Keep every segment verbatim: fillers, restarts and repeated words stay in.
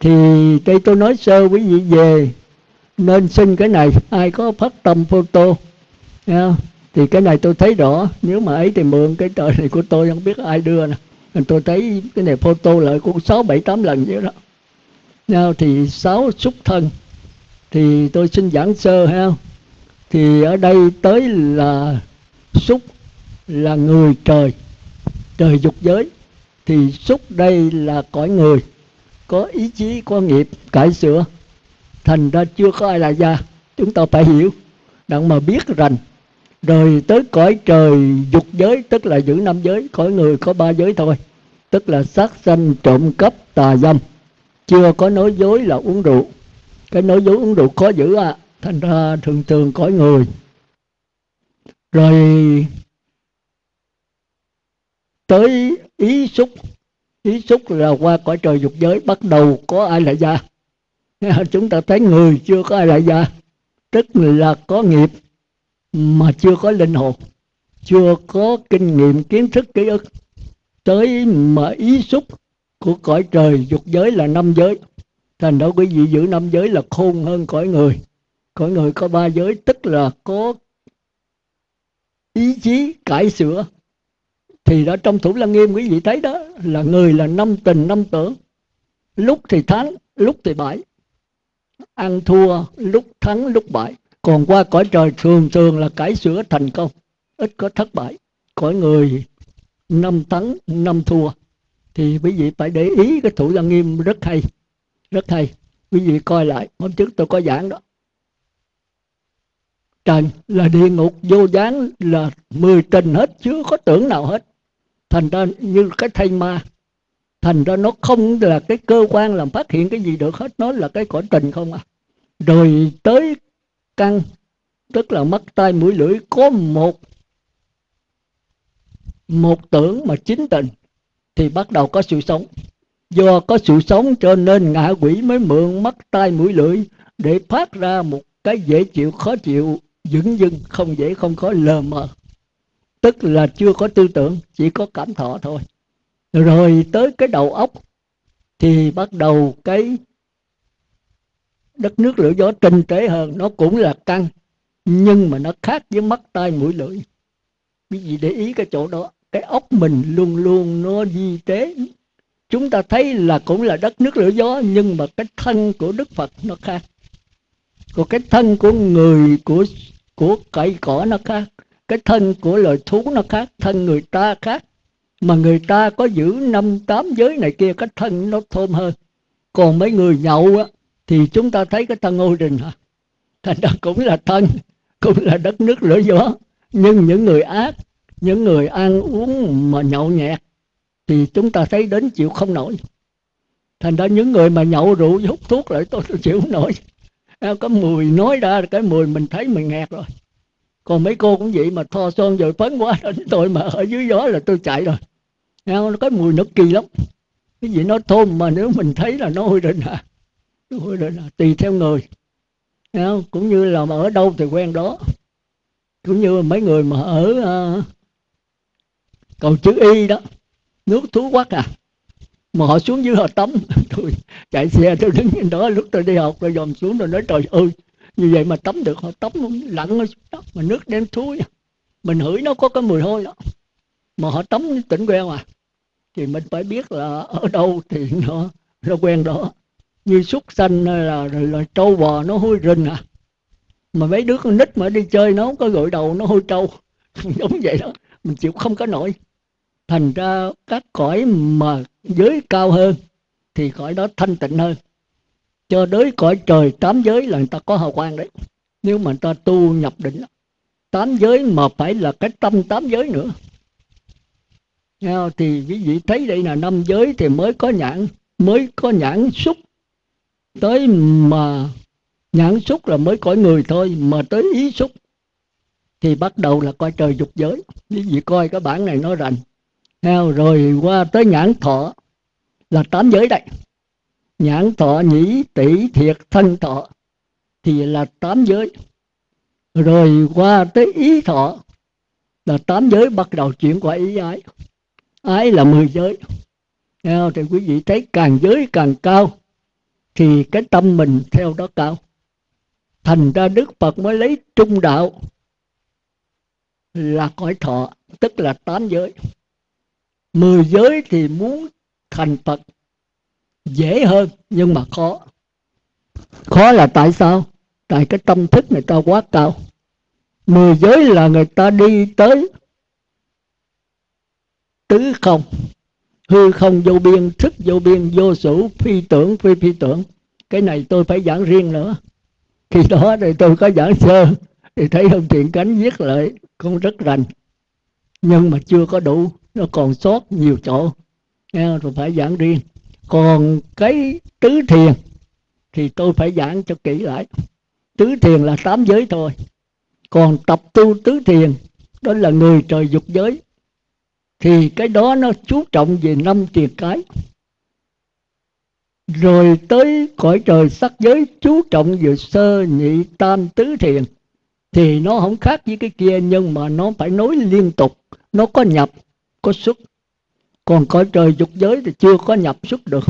Thì đây tôi nói sơ quý vị về, nên xin cái này ai có phát tâm photo yeah. Thì cái này tôi thấy rõ, nếu mà ấy thì mượn cái tờ này của tôi, không biết ai đưa nè. Tôi thấy cái này photo lại cũng sáu, bảy, tám lần vậy đó yeah. Thì sáu xúc thân thì tôi xin giảng sơ ha. Thì ở đây tới là xúc là người trời, trời dục giới. Thì xúc đây là cõi người, có ý chí, có nghiệp, cải sửa. Thành ra chưa có ai là già, chúng ta phải hiểu, đặng mà biết rằng. Rồi tới cõi trời dục giới, tức là giữ năm giới, cõi người có ba giới thôi. Tức là sát sanh, trộm cắp, tà dâm. Chưa có nói dối là uống rượu. Cái nói dối uống rượu khó giữ à. Thành ra thường thường cõi người. Rồi tới ý xúc. Ý xúc là qua cõi trời dục giới, bắt đầu có ai lại ra. Chúng ta thấy người chưa có ai lại ra, tức là có nghiệp mà chưa có linh hồn, chưa có kinh nghiệm, kiến thức, ký ức. Tới mà ý xúc của cõi trời dục giới là năm giới. Thành ra quý vị giữ năm giới là khôn hơn cõi người. Cõi người có ba giới, tức là có ý chí, cải sửa. Thì đó trong Thủ Lăng Nghiêm quý vị thấy đó, là người là năm tình năm tưởng, lúc thì thắng lúc thì bại, ăn thua lúc thắng lúc bại. Còn qua cõi trời thường thường là cải sửa thành công, ít có thất bại. Cõi người năm thắng năm thua. Thì quý vị phải để ý cái Thủ Lăng Nghiêm rất hay, rất hay. Quý vị coi lại, hôm trước tôi có giảng đó. Trần là địa ngục, vô gián là mười tình hết, chưa có tưởng nào hết. Thành ra như cái thây ma. Thành ra nó không là cái cơ quan làm phát hiện cái gì được hết. Nó là cái cõi tình không à. Rồi tới căn, tức là mắt tai mũi lưỡi, có một Một tưởng mà chín tình thì bắt đầu có sự sống. Do có sự sống cho nên ngạ quỷ mới mượn mắt tai mũi lưỡi để phát ra một cái dễ chịu khó chịu, dửng dưng, không dễ không khó, lờ mờ. Tức là chưa có tư tưởng, chỉ có cảm thọ thôi. Rồi tới cái đầu óc thì bắt đầu cái đất nước lửa gió tinh tế hơn. Nó cũng là căn, nhưng mà nó khác với mắt tai mũi lưỡi. Quý vị để ý cái chỗ đó. Cái óc mình luôn luôn nó vi tế. Chúng ta thấy là cũng là đất nước lửa gió, nhưng mà cái thân của Đức Phật nó khác. Còn cái thân của người, của của cây cỏ nó khác. Cái thân của loài thú nó khác. Thân người ta khác. Mà người ta có giữ năm tám giới này kia, cái thân nó thơm hơn. Còn mấy người nhậu á, thì chúng ta thấy cái thân ô đình hả? Thành ra cũng là thân, cũng là đất nước lửa gió. Nhưng những người ác, những người ăn uống mà nhậu nhẹt, thì chúng ta thấy đến chịu không nổi. Thành ra những người mà nhậu rượu hút thuốc lại tôi, tôi chịu không nổi. Có mùi nói ra, cái mùi mình thấy mình nghẹt rồi. Còn mấy cô cũng vậy, mà tho son rồi phấn quá đến tôi mà ở dưới gió là tôi chạy rồi. Cái mùi nó kỳ lắm. Cái gì nó thơm mà nếu mình thấy là nó hôi định à. Nó hôi định à, tùy theo người. Cũng như là mà ở đâu thì quen đó. Cũng như mấy người mà ở uh, cầu chữ Y đó, nước thú quắc à. Mà họ xuống dưới họ tắm. Tôi chạy xe tôi đứng trên đó lúc tôi đi học, tôi dòm xuống rồi nói trời ơi, như vậy mà tắm được. Họ tắm lặn ở xuống đó, mà nước đen thúi, mình hửi nó có cái mùi hôi đó. Mà họ tắm tỉnh quen mà. Thì mình phải biết là ở đâu thì nó, nó quen đó. Như súc sanh là, là, là trâu bò nó hôi rình à. Mà mấy đứa con nít mà đi chơi nó không có gội đầu nó hôi trâu. Giống vậy đó, mình chịu không có nổi. Thành ra các cõi mà giới cao hơn thì cõi đó thanh tịnh hơn. Cho đến cõi trời tám giới là người ta có hào quang đấy. Nếu mà người ta tu nhập định tám giới mà phải là cái tâm tám giới nữa. Thì quý vị thấy đây là năm giới thì mới có nhãn, mới có nhãn xúc. Tới mà nhãn xúc là mới cõi người thôi, mà tới ý xúc thì bắt đầu là cõi trời dục giới. Quý vị coi cái bản này nói rằng. Rồi qua tới nhãn thọ là tám giới đây. Nhãn thọ nhĩ tỷ thiệt thân thọ thì là tám giới. Rồi qua tới ý thọ là tám giới, bắt đầu chuyển qua ý ái. Ái là mười giới. Thì quý vị thấy càng giới càng cao thì cái tâm mình theo đó cao. Thành ra Đức Phật mới lấy trung đạo là cõi thọ, tức là tám giới. Mười giới thì muốn thành Phật dễ hơn nhưng mà khó. Khó là tại sao? Tại cái tâm thức người ta quá cao. Mười giới là người ta đi tới tứ không, hư không vô biên, thức vô biên, vô sử, phi tưởng, phi phi tưởng. Cái này tôi phải giảng riêng nữa. Khi đó thì tôi có giảng sơ, thì thấy ông Thiện Cánh viết lại cũng rất rành, nhưng mà chưa có đủ, nó còn sót nhiều chỗ, rồi phải giảng riêng. Còn cái tứ thiền thì tôi phải giảng cho kỹ lại. Tứ thiền là tám giới thôi. Còn tập tu tứ thiền, đó là người trời dục giới, thì cái đó nó chú trọng về năm triệt cái. Rồi tới cõi trời sắc giới chú trọng về sơ nhị tam tứ thiền, thì nó không khác với cái kia, nhưng mà nó phải nối liên tục, nó có nhập, có xuất. Còn cõi trời dục giới thì chưa có nhập xuất được.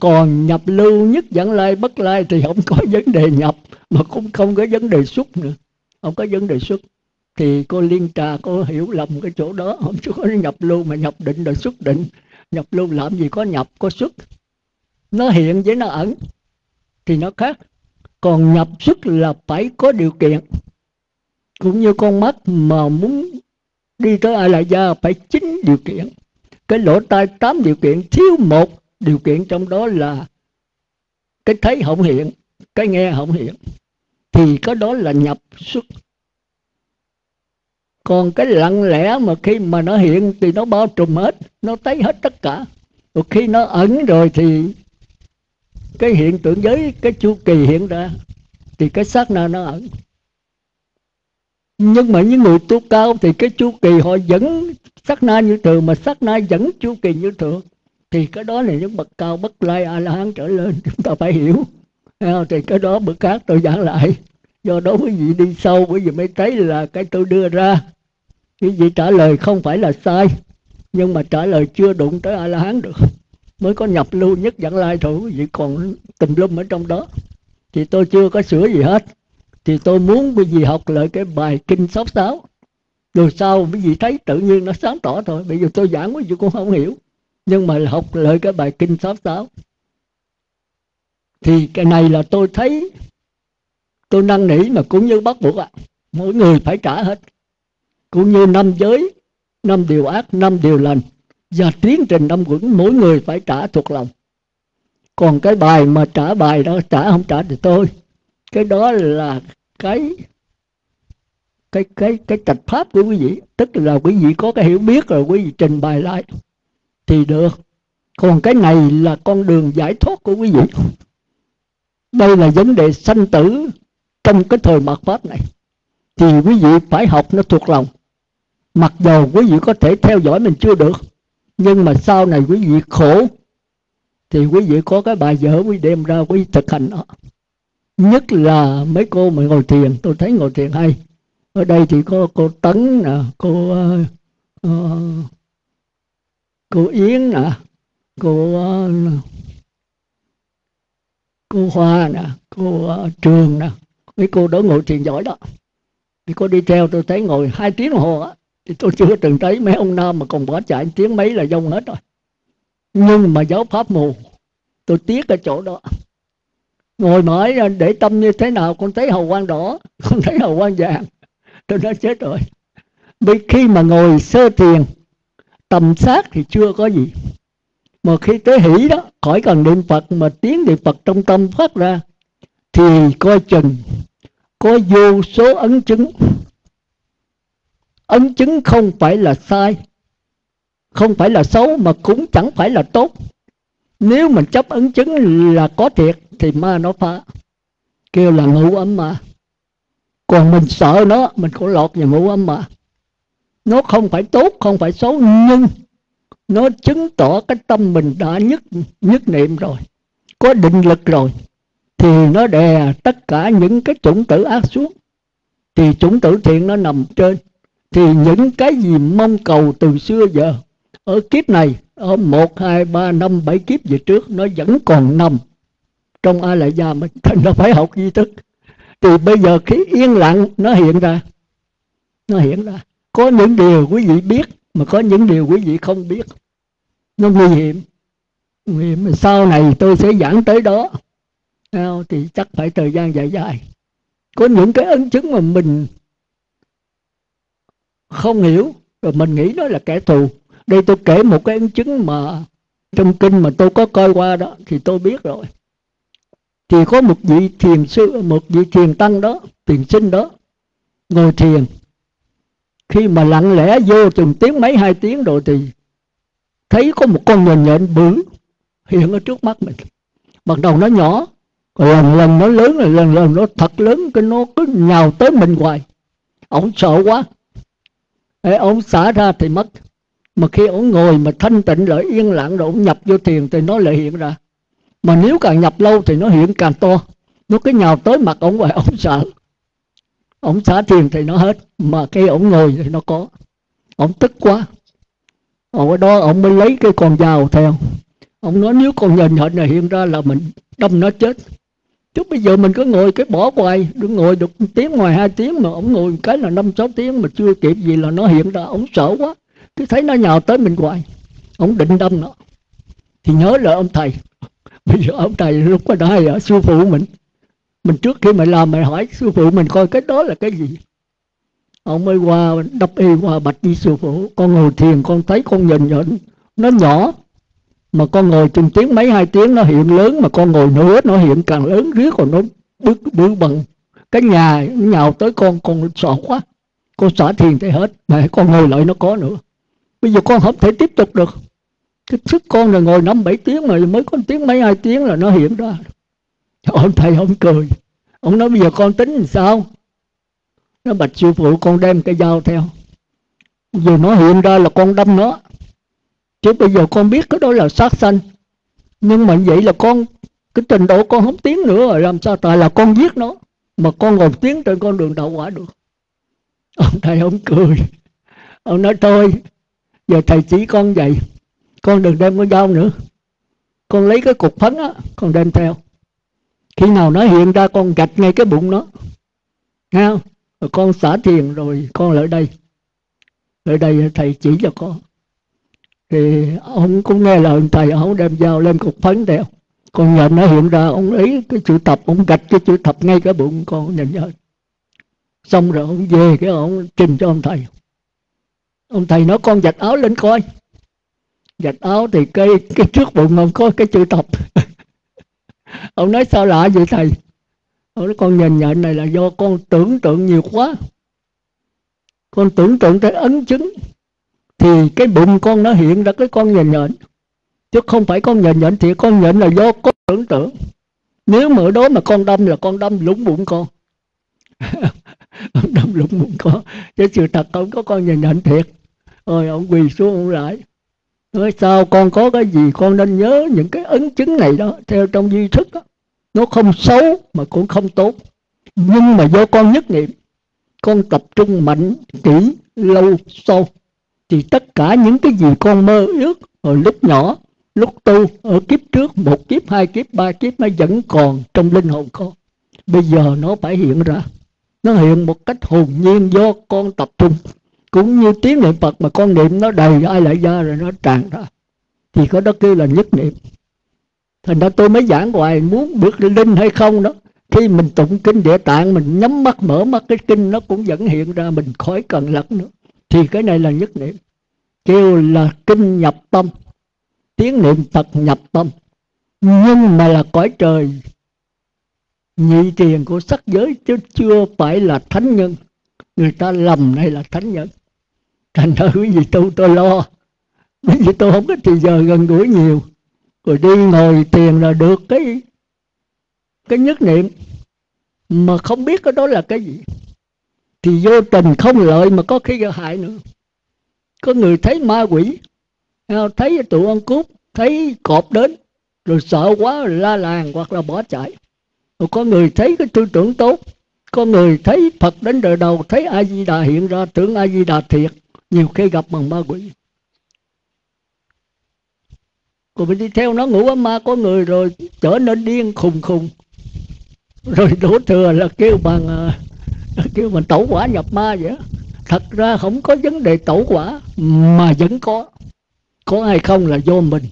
Còn nhập lưu nhất vãng lai bất lai thì không có vấn đề nhập, mà cũng không có vấn đề xuất nữa, không có vấn đề xuất. Thì cô Liên Trà cô hiểu lầm cái chỗ đó, không có nhập lưu mà nhập định rồi xuất định. Nhập lưu làm gì có nhập có xuất, nó hiện với nó ẩn thì nó khác. Còn nhập xuất là phải có điều kiện. Cũng như con mắt mà muốn đi tới A La Da phải chín điều kiện, cái lỗ tai tám điều kiện, thiếu một điều kiện trong đó là cái thấy không hiện, cái nghe không hiện, thì cái đó là nhập xuất. Còn cái lặng lẽ mà khi mà nó hiện thì nó bao trùm hết, nó thấy hết tất cả. Rồi khi nó ẩn rồi thì cái hiện tượng giới, cái chu kỳ hiện ra, thì cái sát na nó ẩn. Nhưng mà những người tu cao thì cái chu kỳ họ vẫn sát na như thường, mà sát na vẫn chu kỳ như thường, thì cái đó là những bậc cao bất lai A La Hán trở lên, chúng ta phải hiểu. Thì cái đó bữa khác tôi giảng lại. Do đó quý vị đi sâu, quý vị mới thấy là cái tôi đưa ra, quý vị trả lời không phải là sai, nhưng mà trả lời chưa đụng tới A La Hán được. Mới có nhập lưu nhất vãng lai thôi, quý vị còn tùm lum ở trong đó. Thì tôi chưa có sửa gì hết. Thì tôi muốn quý vị học lại cái bài Kinh Sáu Sáu, rồi sau quý vị thấy tự nhiên nó sáng tỏ thôi. Bây giờ tôi giảng quý vị cũng không hiểu, nhưng mà học lại cái bài Kinh Sáu Sáu. Thì cái này là tôi thấy, tôi năn nỉ mà cũng như bắt buộc ạ. À, mỗi người phải trả hết. Cũng như năm giới, năm điều ác, năm điều lành, và tiến trình năm quẩn, mỗi người phải trả thuộc lòng. Còn cái bài mà trả bài đó, trả không trả thì tôi, cái đó là cái cái cái cái trạch pháp của quý vị. Tức là quý vị có cái hiểu biết rồi quý vị trình bày lại thì được. Còn cái này là con đường giải thoát của quý vị. Đây là vấn đề sanh tử trong cái thời mạt pháp này, thì quý vị phải học nó thuộc lòng. Mặc dù quý vị có thể theo dõi mình chưa được, nhưng mà sau này quý vị khổ thì quý vị có cái bài vở quý đem ra quý thực hành đó. Nhất là mấy cô mà ngồi thiền, tôi thấy ngồi thiền hay. Ở đây thì có cô Tấn nè, cô uh, cô Yến nè, cô uh, cô Hoa nè, cô uh, Trường nè, mấy cô đó ngồi thiền giỏi đó. Thì cô đi theo tôi thấy ngồi hai tiếng đồng hồ á, thì tôi chưa từng thấy mấy ông nam mà còn bỏ chạy tiếng mấy là dông hết rồi. Nhưng mà giáo pháp mù, tôi tiếc ở chỗ đó. Ngồi mãi để tâm như thế nào, con thấy hào quang đỏ, con thấy hào quang vàng, tôi nói chết rồi. Bởi khi mà ngồi sơ thiền, tầm sát thì chưa có gì, mà khi tới hỷ đó, khỏi cần niệm Phật mà tiếng niệm Phật trong tâm phát ra, thì coi chừng có vô số ấn chứng. Ấn chứng không phải là sai, không phải là xấu, mà cũng chẳng phải là tốt. Nếu mình chấp ấn chứng là có thiệt thì ma nó phá, kêu là ngũ ấm ma. Còn mình sợ nó, mình cũng lọt vào ngũ ấm ma. Nó không phải tốt, không phải xấu, nhưng nó chứng tỏ cái tâm mình đã nhất nhất niệm rồi, có định lực rồi, thì nó đè tất cả những cái chủng tử ác xuống, thì chủng tử thiện nó nằm trên. Thì những cái gì mong cầu từ xưa giờ ở kiếp này, ở một hai ba năm bảy kiếp về trước nó vẫn còn nằm trong A Lại Gia mình, thành nó phải học di thức. Thì bây giờ khi yên lặng nó hiện ra, nó hiện ra có những điều quý vị biết mà có những điều quý vị không biết, nó nguy hiểm. Nguy hiểm. Sau này tôi sẽ giảng tới đó, thì chắc phải thời gian dài dài. Có những cái ấn chứng mà mình không hiểu, rồi mình nghĩ nó là kẻ thù. Đây tôi kể một cái ấn chứng mà trong kinh mà tôi có coi qua đó, thì tôi biết rồi. Thì có một vị thiền sư, một vị thiền tăng đó, thiền sinh đó, ngồi thiền. Khi mà lặng lẽ vô từng tiếng mấy hai tiếng rồi thì thấy có một con nhện nhện bự hiện ở trước mắt mình. Ban đầu nó nhỏ, rồi lần lần nó lớn, rồi lần lần nó thật lớn, cái nó cứ nhào tới mình hoài. Ông sợ quá, ông xả ra thì mất. Mà khi ông ngồi mà thanh tịnh lại yên lặng rồi ông nhập vô thiền thì nó lại hiện ra. Mà nếu càng nhập lâu thì nó hiện càng to, nó cứ nhào tới mặt ông hoài, ông sợ. Ông xả thiền thì nó hết, mà khi ông ngồi thì nó có. Ông tức quá, ở đó ông mới lấy cái con dao theo. Ông nói nếu con nhện nhện này hiện ra là mình đâm nó chết. Chứ bây giờ mình cứ ngồi cái bỏ hoài, đừng ngồi được tiếng ngoài hai tiếng mà ông ngồi cái là năm sáu tiếng mà chưa kịp gì là nó hiện ra. Ông sợ quá, cứ thấy nó nhào tới mình hoài, ông định đâm nó. Thì nhớ là ông thầy, bây giờ ông thầy lúc có nói ở sư phụ mình, mình trước khi mày làm mày hỏi sư phụ mình coi cái đó là cái gì. Ông mới qua đắp y qua bạch đi sư phụ, con ngồi thiền con thấy con nhện nhện nó nhỏ, mà con ngồi từng tiếng mấy hai tiếng nó hiện lớn, mà con ngồi nữa nó hiện càng lớn riết, còn nó bước bước bằng cái nhà nhào tới con, con sợ quá, con xả thiền thì hết, mà con ngồi lại nó có nữa. Bây giờ con không thể tiếp tục được, cái sức con là ngồi năm bảy tiếng mà mới có tiếng mấy hai tiếng là nó hiện ra. Ông thầy ông cười, ông nói bây giờ con tính làm sao? Nó bạch sư phụ con đem cái dao theo, giờ nó hiện ra là con đâm nó. Chứ bây giờ con biết cái đó là sát sanh, nhưng mà vậy là con, cái trình độ con không tiến nữa rồi làm sao? Tại là con giết nó, mà con còn tiến trên con đường đạo quả được. Ông thầy ông cười, ông nói thôi, giờ thầy chỉ con vậy, con đừng đem cái dao nữa, con lấy cái cục phấn á, con đem theo. Khi nào nó hiện ra con gạch ngay cái bụng nó, nghe không? Rồi con xả thiền rồi con lại đây, lại đây thầy chỉ cho con. Thì ông cũng nghe lời thầy, ông đem dao lên cục phấn theo. Con nhện nó hiện ra, ông lấy cái chữ thập, ông gạch cái chữ thập ngay cái bụng con nhện nhện. Xong rồi ông về cái ông trình cho ông thầy. Ông thầy nói con vạch áo lên coi. Vạch áo thì cái, cái trước bụng ông có cái chữ thập. Ông nói sao lạ vậy thầy? Ông nói con nhện nhện này là do con tưởng tượng nhiều quá. Con tưởng tượng cái ấn chứng thì cái bụng con nó hiện ra cái con nhện nhện, chứ không phải con nhện nhện. Thì con nhện là do con tưởng tượng, nếu mà ở đó mà con đâm là con đâm lũng bụng con. Ông đâm lũng bụng con, chứ sự thật không có con nhện nhện thiệt. Rồi ông quỳ xuống ông lại nói sao con có cái gì con nên nhớ những cái ấn chứng này đó theo trong duy thức đó. Nó không xấu mà cũng không tốt, nhưng mà do con nhất niệm, con tập trung mạnh kỹ lâu sâu, thì tất cả những cái gì con mơ ước hồi lúc nhỏ, lúc tu, ở kiếp trước, một kiếp, hai kiếp, ba kiếp, nó vẫn còn trong linh hồn con. Bây giờ nó phải hiện ra, nó hiện một cách hồn nhiên do con tập trung. Cũng như tiếng niệm Phật mà con niệm nó đầy ai lại ra rồi nó tràn ra, thì có đó kêu là nhất niệm. Thành ra tôi mới giảng hoài, muốn được linh hay không đó, khi mình tụng kinh Địa Tạng, mình nhắm mắt mở mắt cái kinh nó cũng vẫn hiện ra, mình khỏi cần lật nữa. Thì cái này là nhất niệm, kêu là kinh nhập tâm, tiếng niệm Phật nhập tâm. Nhưng mà là cõi trời nhị thiền của sắc giới, chứ chưa phải là thánh nhân. Người ta lầm này là thánh nhân. Thành ra quý vị tu tôi lo, quý vị tu không có thì giờ gần gũi nhiều, rồi đi ngồi thiền là được cái cái nhất niệm, mà không biết cái đó là cái gì, thì vô tình không lợi mà có khi gây hại nữa. Có người thấy ma quỷ, thấy tụi ăn cướp, thấy cọp đến, rồi sợ quá rồi la làng hoặc là bỏ chạy. Rồi có người thấy cái tư tưởng tốt, có người thấy Phật đến đời đầu, thấy A Di Đà hiện ra, tưởng A Di Đà thiệt, nhiều khi gặp bằng ma quỷ. Rồi mình đi theo nó ngủ ấm ma có người rồi trở nên điên khùng khùng. Rồi đổ thừa là kêu bằng kêu bằng tẩu quả nhập ma vậy. Thật ra không có vấn đề tẩu quả mà vẫn có. Có hay không là do mình,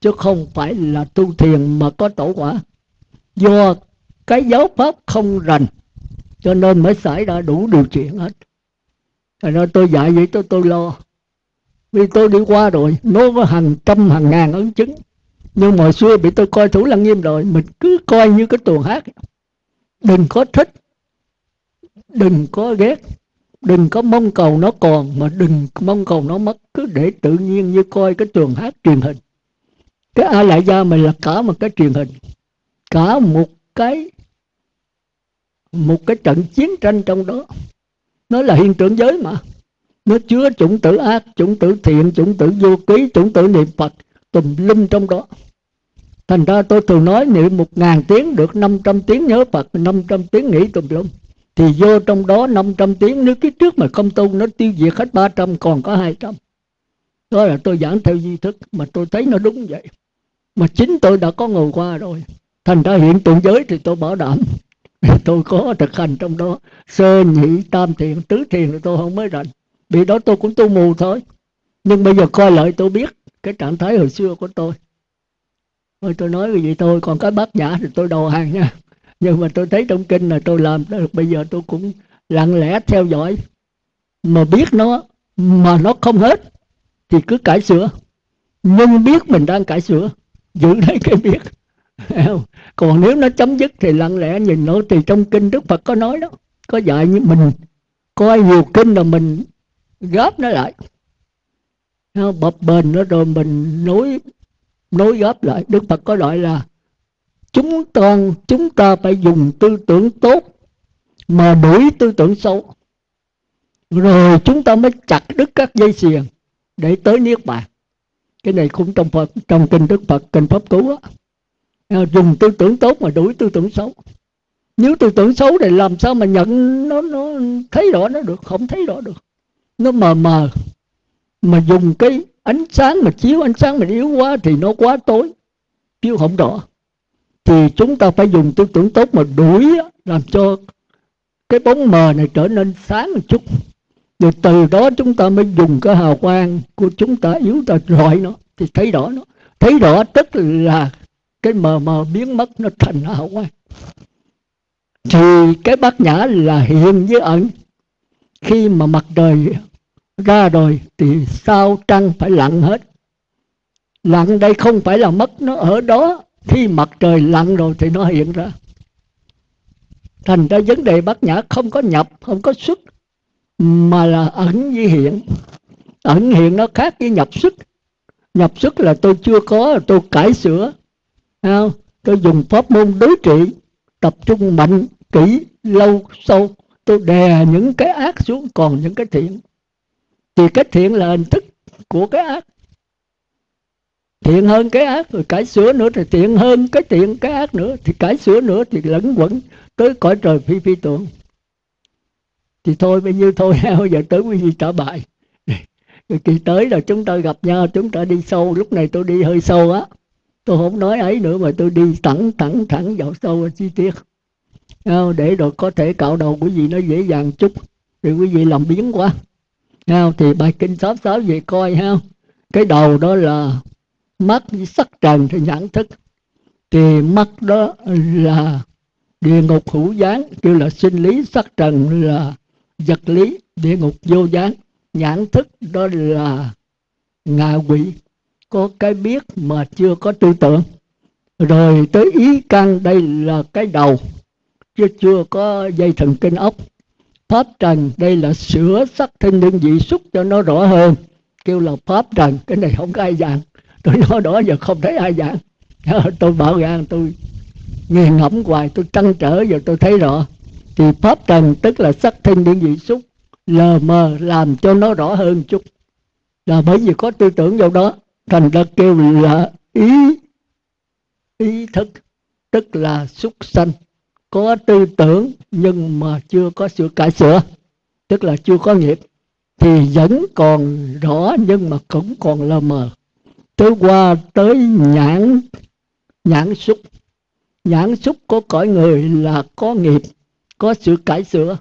chứ không phải là tu thiền mà có tẩu quả. Do cái giáo pháp không rành cho nên mới xảy ra đủ điều kiện hết. Thành ra tôi dạy vậy tôi, tôi lo. Vì tôi đi qua rồi, nó có hàng trăm hàng ngàn ấn chứng. Nhưng mà xưa bị tôi coi Thủ Lăng Nghiêm rồi, mình cứ coi như cái tuồng hát. Đừng có thích, đừng có ghét, đừng có mong cầu nó còn, mà đừng mong cầu nó mất. Cứ để tự nhiên như coi cái tuồng hát truyền hình. Cái A Lại Gia mình là cả một cái truyền hình, cả một cái Một cái trận chiến tranh trong đó. Nó là hiện tượng giới mà, nó chứa chủng tử ác, chủng tử thiện, chủng tử vô ký, chủng tử niệm Phật, tùm lum trong đó. Thành ra tôi thường nói niệm một ngàn tiếng được năm trăm tiếng nhớ Phật, năm trăm tiếng nghĩ tùm lum. Thì vô trong đó năm trăm tiếng, nếu cái trước mà không tu nó tiêu diệt hết ba trăm, còn có hai trăm. Đó là tôi giảng theo duy thức, mà tôi thấy nó đúng vậy. Mà chính tôi đã có ngồi qua rồi. Thành ra hiện tượng giới thì tôi bảo đảm tôi có thực hành trong đó. Sơ nhị tam thiền, tứ thiền thì tôi không mới rành. Vì đó tôi cũng tu mù thôi. Nhưng bây giờ coi lại tôi biết cái trạng thái hồi xưa của tôi. Thôi tôi nói cái gì thôi. Còn cái bát nhã thì tôi đầu hàng nha. Nhưng mà tôi thấy trong kinh là tôi làm được. Bây giờ tôi cũng lặng lẽ theo dõi. Mà biết nó, mà nó không hết thì cứ cải sửa. Nhưng biết mình đang cải sửa, giữ lấy cái biết. Còn nếu nó chấm dứt thì lặng lẽ nhìn nó. Thì trong kinh Đức Phật có nói đó, có dạy như mình coi nhiều kinh là mình góp nó lại, bập bền nó rồi mình nối nối góp lại. Đức Phật có gọi là chúng toàn chúng ta phải dùng tư tưởng tốt mà đuổi tư tưởng xấu, rồi chúng ta mới chặt đứt các dây xiềng để tới niết bàn. Cái này cũng trong Phật, trong kinh Đức Phật, kinh Pháp Cú á, dùng tư tưởng tốt mà đuổi tư tưởng xấu. Nếu tư tưởng xấu thì làm sao mà nhận nó, nó thấy rõ nó được? Không thấy rõ được, nó mờ mờ. Mà dùng cái ánh sáng mà chiếu, ánh sáng mình yếu quá thì nó quá tối, chiếu không rõ. Thì chúng ta phải dùng tư tưởng tốt mà đuổi, làm cho cái bóng mờ này trở nên sáng một chút. Rồi từ đó chúng ta mới dùng cái hào quang của chúng ta yếu ta rọi nó, thì thấy rõ nó. Thấy rõ tức là cái mờ mờ biến mất, nó thành hào quang. Thì cái bát nhã là hiện với ẩn. Khi mà mặt trời ra rồi thì sao trăng phải lặn hết. Lặn đây không phải là mất, nó ở đó. Khi mặt trời lặn rồi thì nó hiện ra. Thành ra vấn đề bát nhã không có nhập, không có xuất, mà là ẩn với hiện. Ẩn hiện nó khác với nhập xuất. Nhập xuất là tôi chưa có, tôi cải sửa, tôi dùng pháp môn đối trị, tập trung mạnh, kỹ, lâu, sâu. Tôi đè những cái ác xuống, còn những cái thiện. Thì cái thiện là hình thức của cái ác. Thiện hơn cái ác, rồi cải sửa nữa, thì thiện hơn cái thiện, cái ác nữa, thì cải sửa nữa, thì lẫn quẩn tới cõi trời phi phi tưởng. Thì thôi, bây nhiêu thôi, giờ tới quý vị trả bài. Rồi kỳ tới là chúng ta gặp nhau, chúng ta đi sâu. Lúc này tôi đi hơi sâu á. Tôi không nói ấy nữa mà tôi đi thẳng, thẳng, thẳng vào sâu chi tiết. Để rồi có thể cạo đầu quý vị nó dễ dàng chút. Thì quý vị làm biến quá. Thì bài kinh Sáu Sáu về coi ha. Cái đầu đó là mắt sắc trần thì nhãn thức. Thì mắt đó là địa ngục hữu gián, kêu là sinh lý. Sắc trần là vật lý, địa ngục vô gián. Nhãn thức đó là ngạ quỷ, có cái biết mà chưa có tư tưởng. Rồi tới ý căn, đây là cái đầu, chứ chưa có dây thần kinh ốc. Pháp trần, đây là sửa sắc thân đơn vị xúc cho nó rõ hơn, kêu là pháp trần. Cái này không có ai giảng, tôi nói đó giờ không thấy ai giảng. Tôi bảo gan tôi nghiền ngẫm hoài, tôi trăn trở, giờ tôi thấy rõ. Thì pháp trần tức là sắc thân đơn vị xúc, lờ mờ làm cho nó rõ hơn chút, là bởi vì có tư tưởng vào đó. Thành ra kêu là ý ý thức, tức là xúc sanh, có tư tưởng nhưng mà chưa có sự cải sửa, tức là chưa có nghiệp. Thì vẫn còn rõ nhưng mà cũng còn lờ mờ. tới qua tới nhãn nhãn xúc. Nhãn xúc của cõi người là có nghiệp, có sự cải sửa.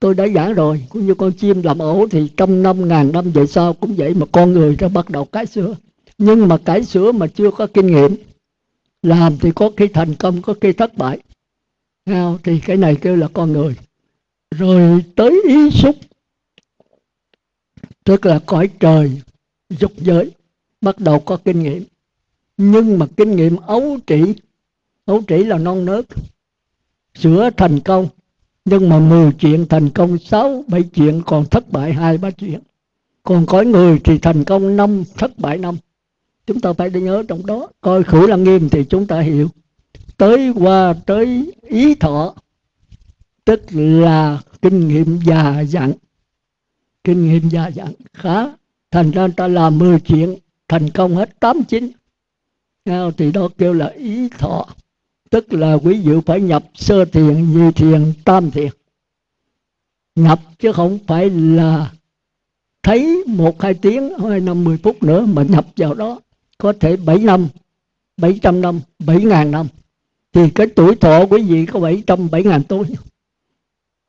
Tôi đã giảng rồi, cũng như con chim làm ổ thì trong năm ngàn năm về sau cũng vậy, mà con người đã bắt đầu cải sửa. Nhưng mà cải sửa mà chưa có kinh nghiệm, làm thì có khi thành công, có khi thất bại. Thì cái này kêu là con người. Rồi tới ý xúc, tức là cõi trời, dục giới, bắt đầu có kinh nghiệm. Nhưng mà kinh nghiệm ấu trĩ, ấu trĩ là non nớt, sửa thành công. Nhưng mà mười chuyện thành công sáu, bảy chuyện, còn thất bại hai, ba chuyện. Còn cõi người thì thành công năm, thất bại năm. Chúng ta phải đi nhớ trong đó. Coi khử lăng nghiêm thì chúng ta hiểu. Tới qua tới ý thọ, tức là kinh nghiệm già dặn. Kinh nghiệm già dặn khá. Thành ra ta làm mười chuyện, thành công hết tám, chín. Thì đó kêu là ý thọ. Tức là quý vị phải nhập sơ thiền, nhị thiền, tam thiền. Nhập chứ không phải là thấy một hai tiếng, hai năm mười phút nữa mà nhập vào đó. Có thể bảy năm, bảy trăm năm, bảy ngàn năm. Thì cái tuổi thọ quý vị có bảy trăm bảy ngàn tuổi.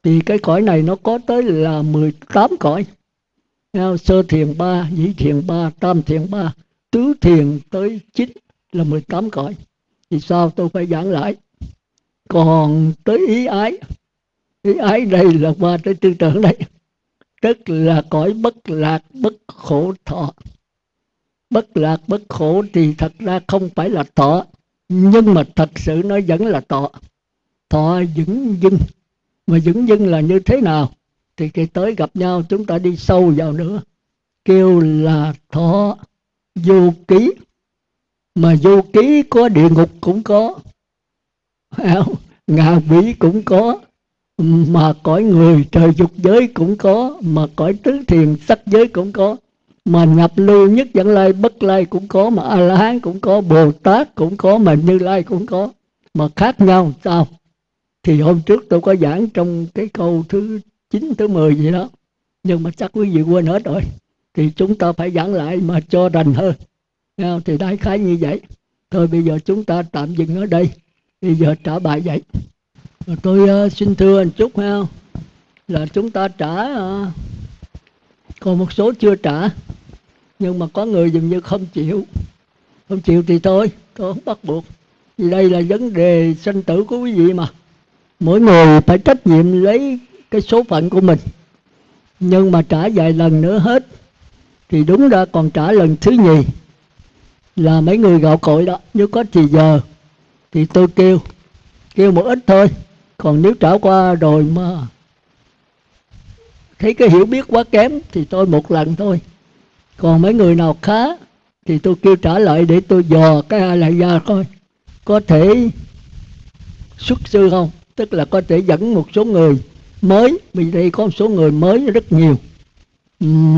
Thì cái cõi này nó có tới là mười tám cõi. Sơ thiền ba, nhị thiền ba, tam thiền ba, tứ thiền tới chín là mười tám cõi. Thì sao tôi phải giảng lại. Còn tới ý ái. Ý ái đây là qua tới tư tưởng đây. Tức là cõi bất lạc, bất khổ thọ. Bất lạc, bất khổ thì thật ra không phải là thọ. Nhưng mà thật sự nó vẫn là thọ. Thọ vững dưng. Mà vững dưng là như thế nào? Thì khi tới gặp nhau chúng ta đi sâu vào nữa. Kêu là thọ vô ký. Mà vô ký có địa ngục cũng có, ngạ quỷ cũng có, mà cõi người trời dục giới cũng có, mà cõi tứ thiền sắc giới cũng có, mà nhập lưu nhất dẫn lai bất lai cũng có, mà A-la-hán cũng có, Bồ Tát cũng có, mà Như Lai cũng có. Mà khác nhau sao? Thì hôm trước tôi có giảng trong cái câu thứ chín, thứ mười gì đó. Nhưng mà chắc quý vị quên hết rồi. Thì chúng ta phải giảng lại mà cho rành hơn. Thì đại khái như vậy. Thôi bây giờ chúng ta tạm dừng ở đây. Bây giờ trả bài vậy. Rồi tôi uh, xin thưa anh chút ha, là chúng ta trả uh, còn một số chưa trả. Nhưng mà có người dường như không chịu. Không chịu thì thôi, tôi không bắt buộc. Vì đây là vấn đề sinh tử của quý vị mà. Mỗi người phải trách nhiệm lấy cái số phận của mình. Nhưng mà trả vài lần nữa hết. Thì đúng ra còn trả lần thứ nhì là mấy người gạo cội đó. Nếu có thì giờ thì tôi kêu kêu một ít thôi. Còn nếu trả qua rồi mà thấy cái hiểu biết quá kém thì tôi một lần thôi. Còn mấy người nào khá thì tôi kêu trả lại để tôi dò cái ai lại ra coi có thể xuất sư không. Tức là có thể dẫn một số người mới. Vì đây có một số người mới rất nhiều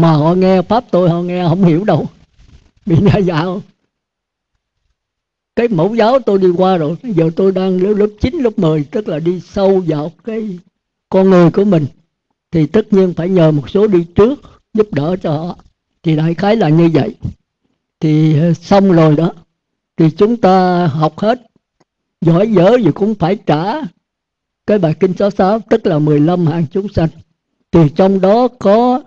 mà họ nghe pháp tôi, họ nghe không hiểu đâu, bị ra dạo. Cái mẫu giáo tôi đi qua rồi, giờ tôi đang lớp chín, lớp mười, tức là đi sâu vào cái con người của mình. Thì tất nhiên phải nhờ một số đi trước giúp đỡ cho họ. Thì đại khái là như vậy. Thì xong rồi đó. Thì chúng ta học hết, giỏi dở gì cũng phải trả cái bài Kinh Sáu Sáu, tức là mười lăm hạng chúng sanh. Thì trong đó có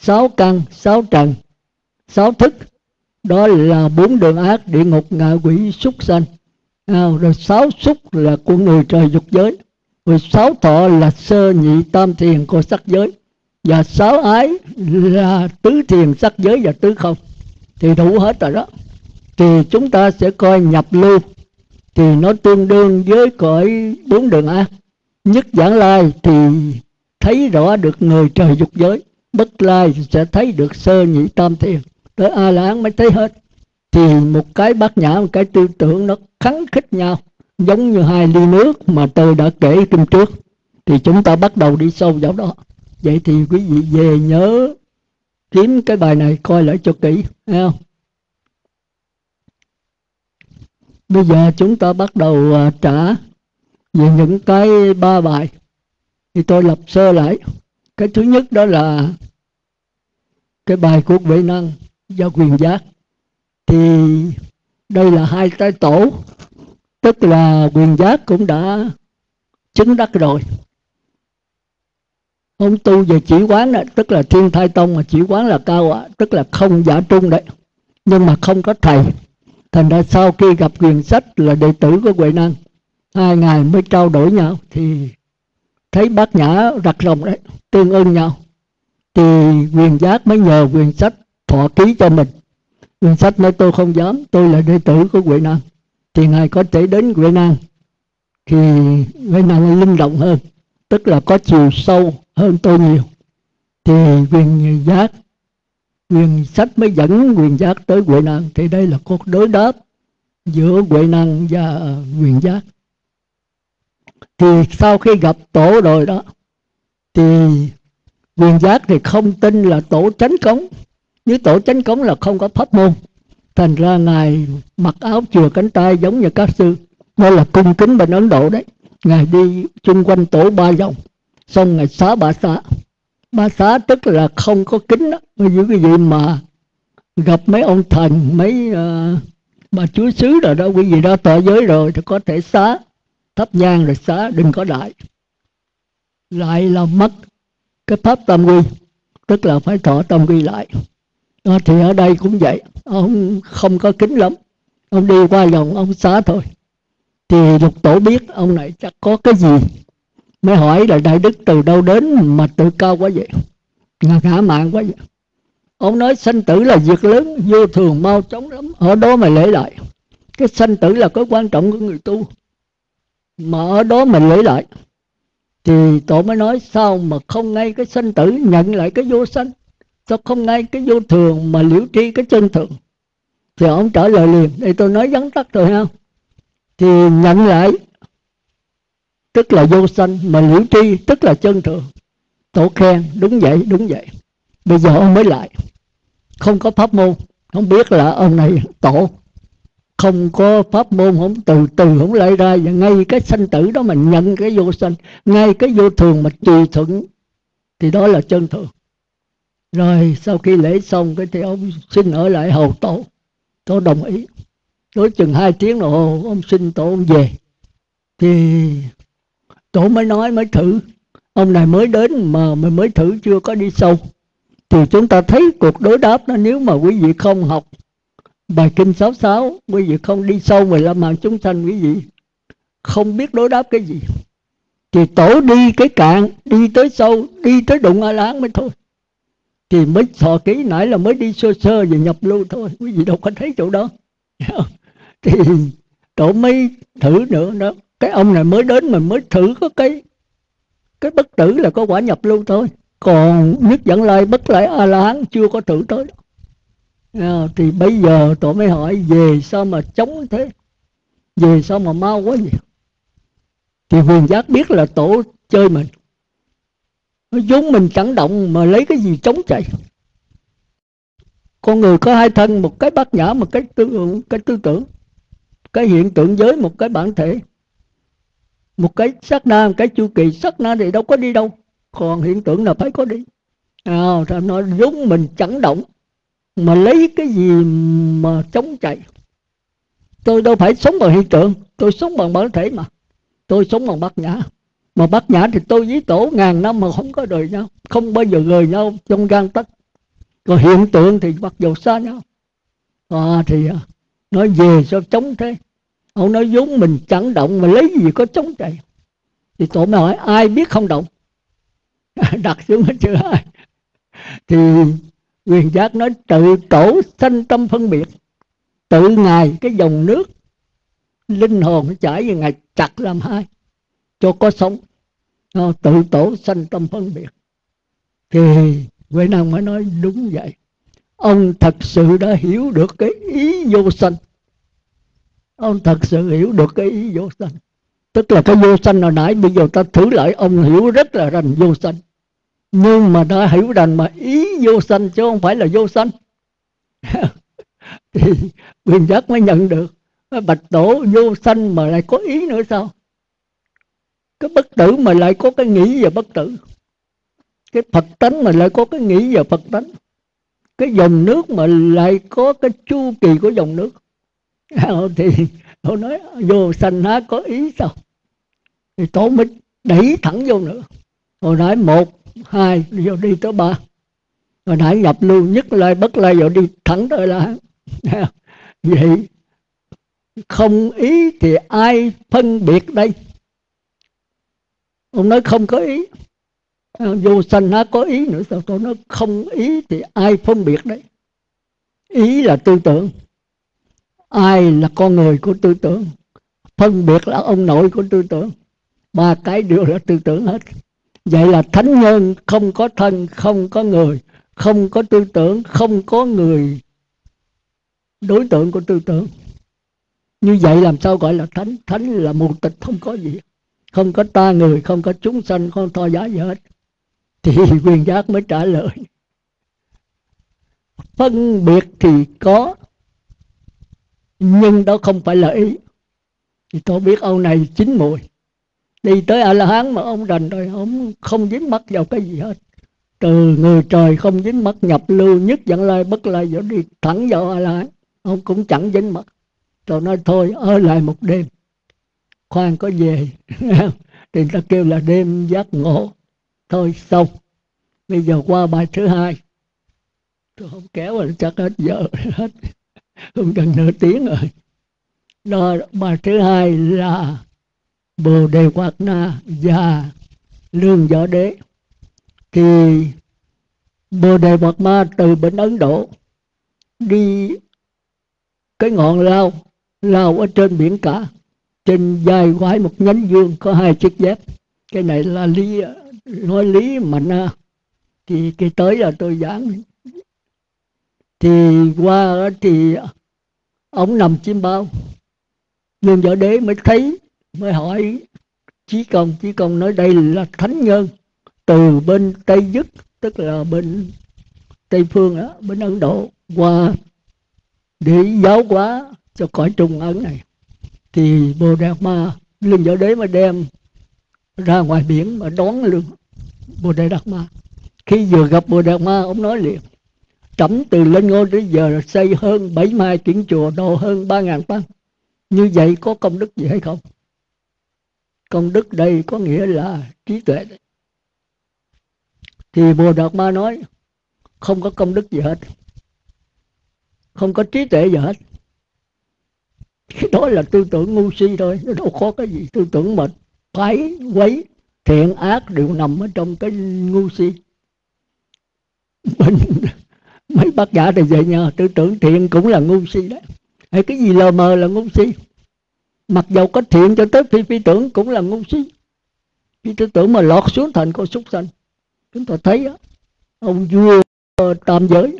sáu căn, sáu trần, sáu thức. Đó là bốn đường ác, địa ngục, ngạ quỷ, súc sanh. Rồi sáu xúc là của người trời dục giới. Rồi sáu thọ là sơ nhị tam thiền của sắc giới. Và sáu ái là tứ thiền sắc giới và tứ không. Thì đủ hết rồi đó. Thì chúng ta sẽ coi nhập lưu. Thì nó tương đương với cõi bốn đường ác. Nhất giảng lai thì thấy rõ được người trời dục giới. Bất lai sẽ thấy được sơ nhị tam thiền. Tới A-la-hán mới thấy hết. Thì một cái bát nhã, một cái tư tưởng nó kháng khích nhau. Giống như hai ly nước mà tôi đã kể trong trước. Thì chúng ta bắt đầu đi sâu vào đó. Vậy thì quý vị về nhớ kiếm cái bài này coi lại cho kỹ. Thấy không? Bây giờ chúng ta bắt đầu trả về những cái ba bài. Thì tôi lập sơ lại. Cái thứ nhất đó là cái bài của Huệ Năng. do quyền giác. Thì đây là hai cái tổ, tức là quyền giác cũng đã chứng đắc rồi. Ông tu về chỉ quán này, tức là Thiên Thai Tông mà chỉ quán là cao ạ, tức là không giả trung đấy. Nhưng mà không có thầy, thành ra sau khi gặp quyển sách là đệ tử của Huệ Năng, hai ngày mới trao đổi nhau thì thấy Bát Nhã rặt rồng đấy, tương ưng nhau. Thì quyền giác mới nhờ quyển sách thọ ký cho mình. Quyển sách nói tôi không dám, tôi là đệ tử của Huệ Năng. Thì ngài có thể đến Huệ Năng, thì Huệ Năng linh động hơn, tức là có chiều sâu hơn tôi nhiều. Thì quyền giác, quyền sách mới dẫn quyền giác tới Huệ Năng. Thì đây là cuộc đối đáp giữa Huệ Năng và quyền giác. Thì sau khi gặp tổ rồi đó, thì quyền giác thì không tin là tổ Chánh Cống. Như tổ Chánh Cống là không có pháp môn, thành ra ngài mặc áo chừa cánh tay giống như các sư. Đó là cung kính bên Ấn Độ đấy. Ngài đi chung quanh tổ ba vòng, xong ngài xá bà xá. Bà xá tức là không có kính đó. Như cái gì mà gặp mấy ông thần, mấy uh, bà chúa xứ rồi đó, quý vị đó tọa giới rồi thì có thể xá, thắp nhang rồi xá, đừng có đại. Lại là mất cái pháp tam quy, tức là phải thọ tam quy lại. Đó, thì ở đây cũng vậy, ông không có kính lắm, ông đi qua vòng ông xá thôi. Thì lục tổ biết ông này chắc có cái gì, mới hỏi là đại đức từ đâu đến mà tự cao quá vậy, ngã mạn quá vậy. Ông nói sanh tử là việc lớn, vô thường mau chóng lắm, ở đó mà lễ lại. Cái sanh tử là cái quan trọng của người tu, mà ở đó mình lễ lại. Thì tổ mới nói sao mà không ngay cái sanh tử nhận lại cái vô sanh, sao không ngay cái vô thường mà liễu tri cái chân thường. Thì ông trả lời liền, đây tôi nói vắn tắt rồi ha. Thì nhận lại tức là vô sanh, mà liễu tri tức là chân thường. Tổ khen đúng vậy, đúng vậy. Bây giờ ông mới lại, không có pháp môn, không biết là ông này tổ không có pháp môn, không từ từ không lại ra. Và ngay cái sanh tử đó mình nhận cái vô sanh, ngay cái vô thường mà tùy thuận, thì đó là chân thường. Rồi sau khi lễ xong cái thì ông xin ở lại hầu tổ. Tổ đồng ý. Đối chừng hai tiếng đồng hồ ông xin tổ ông về. Thì tổ mới nói, mới thử, ông này mới đến mà mình mới thử chưa có đi sâu. Thì chúng ta thấy cuộc đối đáp đó, nếu mà quý vị không học bài Kinh Sáu Sáu, quý vị không đi sâu về làm mạng chúng sanh, quý vị không biết đối đáp cái gì. Thì tổ đi cái cạn, đi tới sâu, đi tới đụng A Lán mới thôi. Thì mới thọ ký nãy là mới đi sơ sơ và nhập lưu thôi, quý vị đâu có thấy chỗ đó. Thì tổ mới thử nữa đó. Cái ông này mới đến mình mới thử có cái Cái bất tử là có quả nhập lưu thôi. Còn nhất dẫn lai bất lại A-la-hán chưa có thử tới đó. À, thì bây giờ tổ mới hỏi về sao mà chống thế, về sao mà mau quá vậy. Thì huyền giác biết là tổ chơi mình, nó vốn mình chẳng động mà lấy cái gì chống chạy. Con người có hai thân, một cái bát nhã, một cái tư, cái tư tưởng, cái hiện tượng giới, một cái bản thể, một cái sát na, một cái chu kỳ. Sát na thì đâu có đi đâu, còn hiện tượng là phải có đi. À, nó vốn mình chẳng động mà lấy cái gì mà chống chạy. Tôi đâu phải sống bằng hiện tượng, tôi sống bằng bản thể mà, tôi sống bằng bát nhã. Mà bát nhã thì tôi với tổ ngàn năm mà không có đời nhau, không bao giờ rời nhau trong gang tấc. Còn hiện tượng thì mặc dù xa nhau. À, thì nói về sao chống thế, ông nói vốn mình chẳng động mà lấy gì có chống chạy. Thì tổ mới hỏi ai biết không động. Đặt xuống hết chưa ai. Thì quyền giác nói tự tổ sanh tâm phân biệt, tự ngài cái dòng nước linh hồn chảy về ngài chặt làm hai cho có sống. Nó tự tổ sanh tâm phân biệt. Thì Huệ Năng mới nói đúng vậy, ông thật sự đã hiểu được cái ý vô sanh. Ông thật sự hiểu được cái ý vô sanh, tức là cái vô sanh hồi nãy bây giờ ta thử lại, ông hiểu rất là rành vô sanh. Nhưng mà đã hiểu rằng mà ý vô sanh chứ không phải là vô sanh. Thì quyền giác mới nhận được, bạch tổ vô sanh mà lại có ý nữa sao? Cái bất tử mà lại có cái nghĩ về bất tử, cái Phật tánh mà lại có cái nghĩ về Phật tánh. cái dòng nước mà lại có cái chu kỳ của dòng nước. Thì tôi nói vô sanh há có ý sao? Thì tôi mới đẩy thẳng vô nữa. Hồi nãy một, hai, rồi đi tới ba. Hồi nãy nhập lưu nhất lai bất lai, rồi đi thẳng tới là. Vậy không ý thì ai phân biệt đây? Ông nói không có ý. Vô sanh há có ý nữa sao? Tôi nói không ý thì ai phân biệt đấy? Ý là tư tưởng. Ai là con người của tư tưởng? Phân biệt là ông nội của tư tưởng. Ba cái đều là tư tưởng hết. Vậy là thánh nhân không có thân, không có người, không có tư tưởng, không có người đối tượng của tư tưởng. Như vậy làm sao gọi là thánh? Thánh là mù tịch, không có gì. Không có ta người, không có chúng sanh, không có thọ giả gì hết. Thì Quyền Giác mới trả lời: phân biệt thì có, nhưng đó không phải là ý. Thì tôi biết ông này chín mùi, đi tới A-la-hán mà ông rành rồi. Ông không dính mắc vào cái gì hết. Từ người trời không dính mắc, nhập lưu nhất vãng lai bất lai, rồi đi thẳng vào A-la-hán. Ông cũng chẳng dính mắc. Rồi nói thôi ở lại một đêm, khoan có về. Thì người ta kêu là đêm giác ngộ. Thôi xong. Bây giờ qua bài thứ hai. Tôi không kéo rồi, chắc hết giờ hết. Không cần nửa tiếng rồi. Đó, bài thứ hai là Bồ Đề Quạt Na và Lương Võ Đế. Thì Bồ Đề Quạt Ma từ bên Ấn Độ đi cái ngọn lao, lao ở trên biển cả, trên vai quái một nhánh dương có hai chiếc dép. Cái này là lý, nói lý mà na. Thì cái tới là tôi giảng. Thì qua thì ông nằm chiêm bao. Lương Võ Đế mới thấy, mới hỏi Chí Công. Chí Công nói đây là thánh nhân từ bên Tây Dứt, tức là bên Tây Phương đó, bên Ấn Độ, qua để giáo hóa cho cõi Trung Ấn này. Thì Bồ Đề Ma, Lương Võ Đế mà đem ra ngoài biển mà đón Lương Bồ Đề Đạt Ma. Khi vừa gặp Bồ Đề Ma, ông nói liền: trẫm từ lên ngôi tới giờ xây hơn bảy mai kiển chùa, độ hơn ba ngàn tăng. Như vậy có công đức gì hay không? Công đức đây có nghĩa là trí tuệ đấy. Thì Bồ Đạt Ma nói không có công đức gì hết, không có trí tuệ gì hết. Đó là tư tưởng ngu si thôi, đâu có cái gì. Tư tưởng mà phái quấy, thiện ác đều nằm ở trong cái ngu si. Mình, mấy bác giả thì vậy nha, tư tưởng thiện cũng là ngu si đấy. Hay cái gì lờ mờ là ngu si. Mặc dầu có thiện cho tới phi phi tưởng cũng là ngu si. Phi tư tưởng mà lọt xuống thành con súc sanh. Chúng ta thấy đó, ông vua tam giới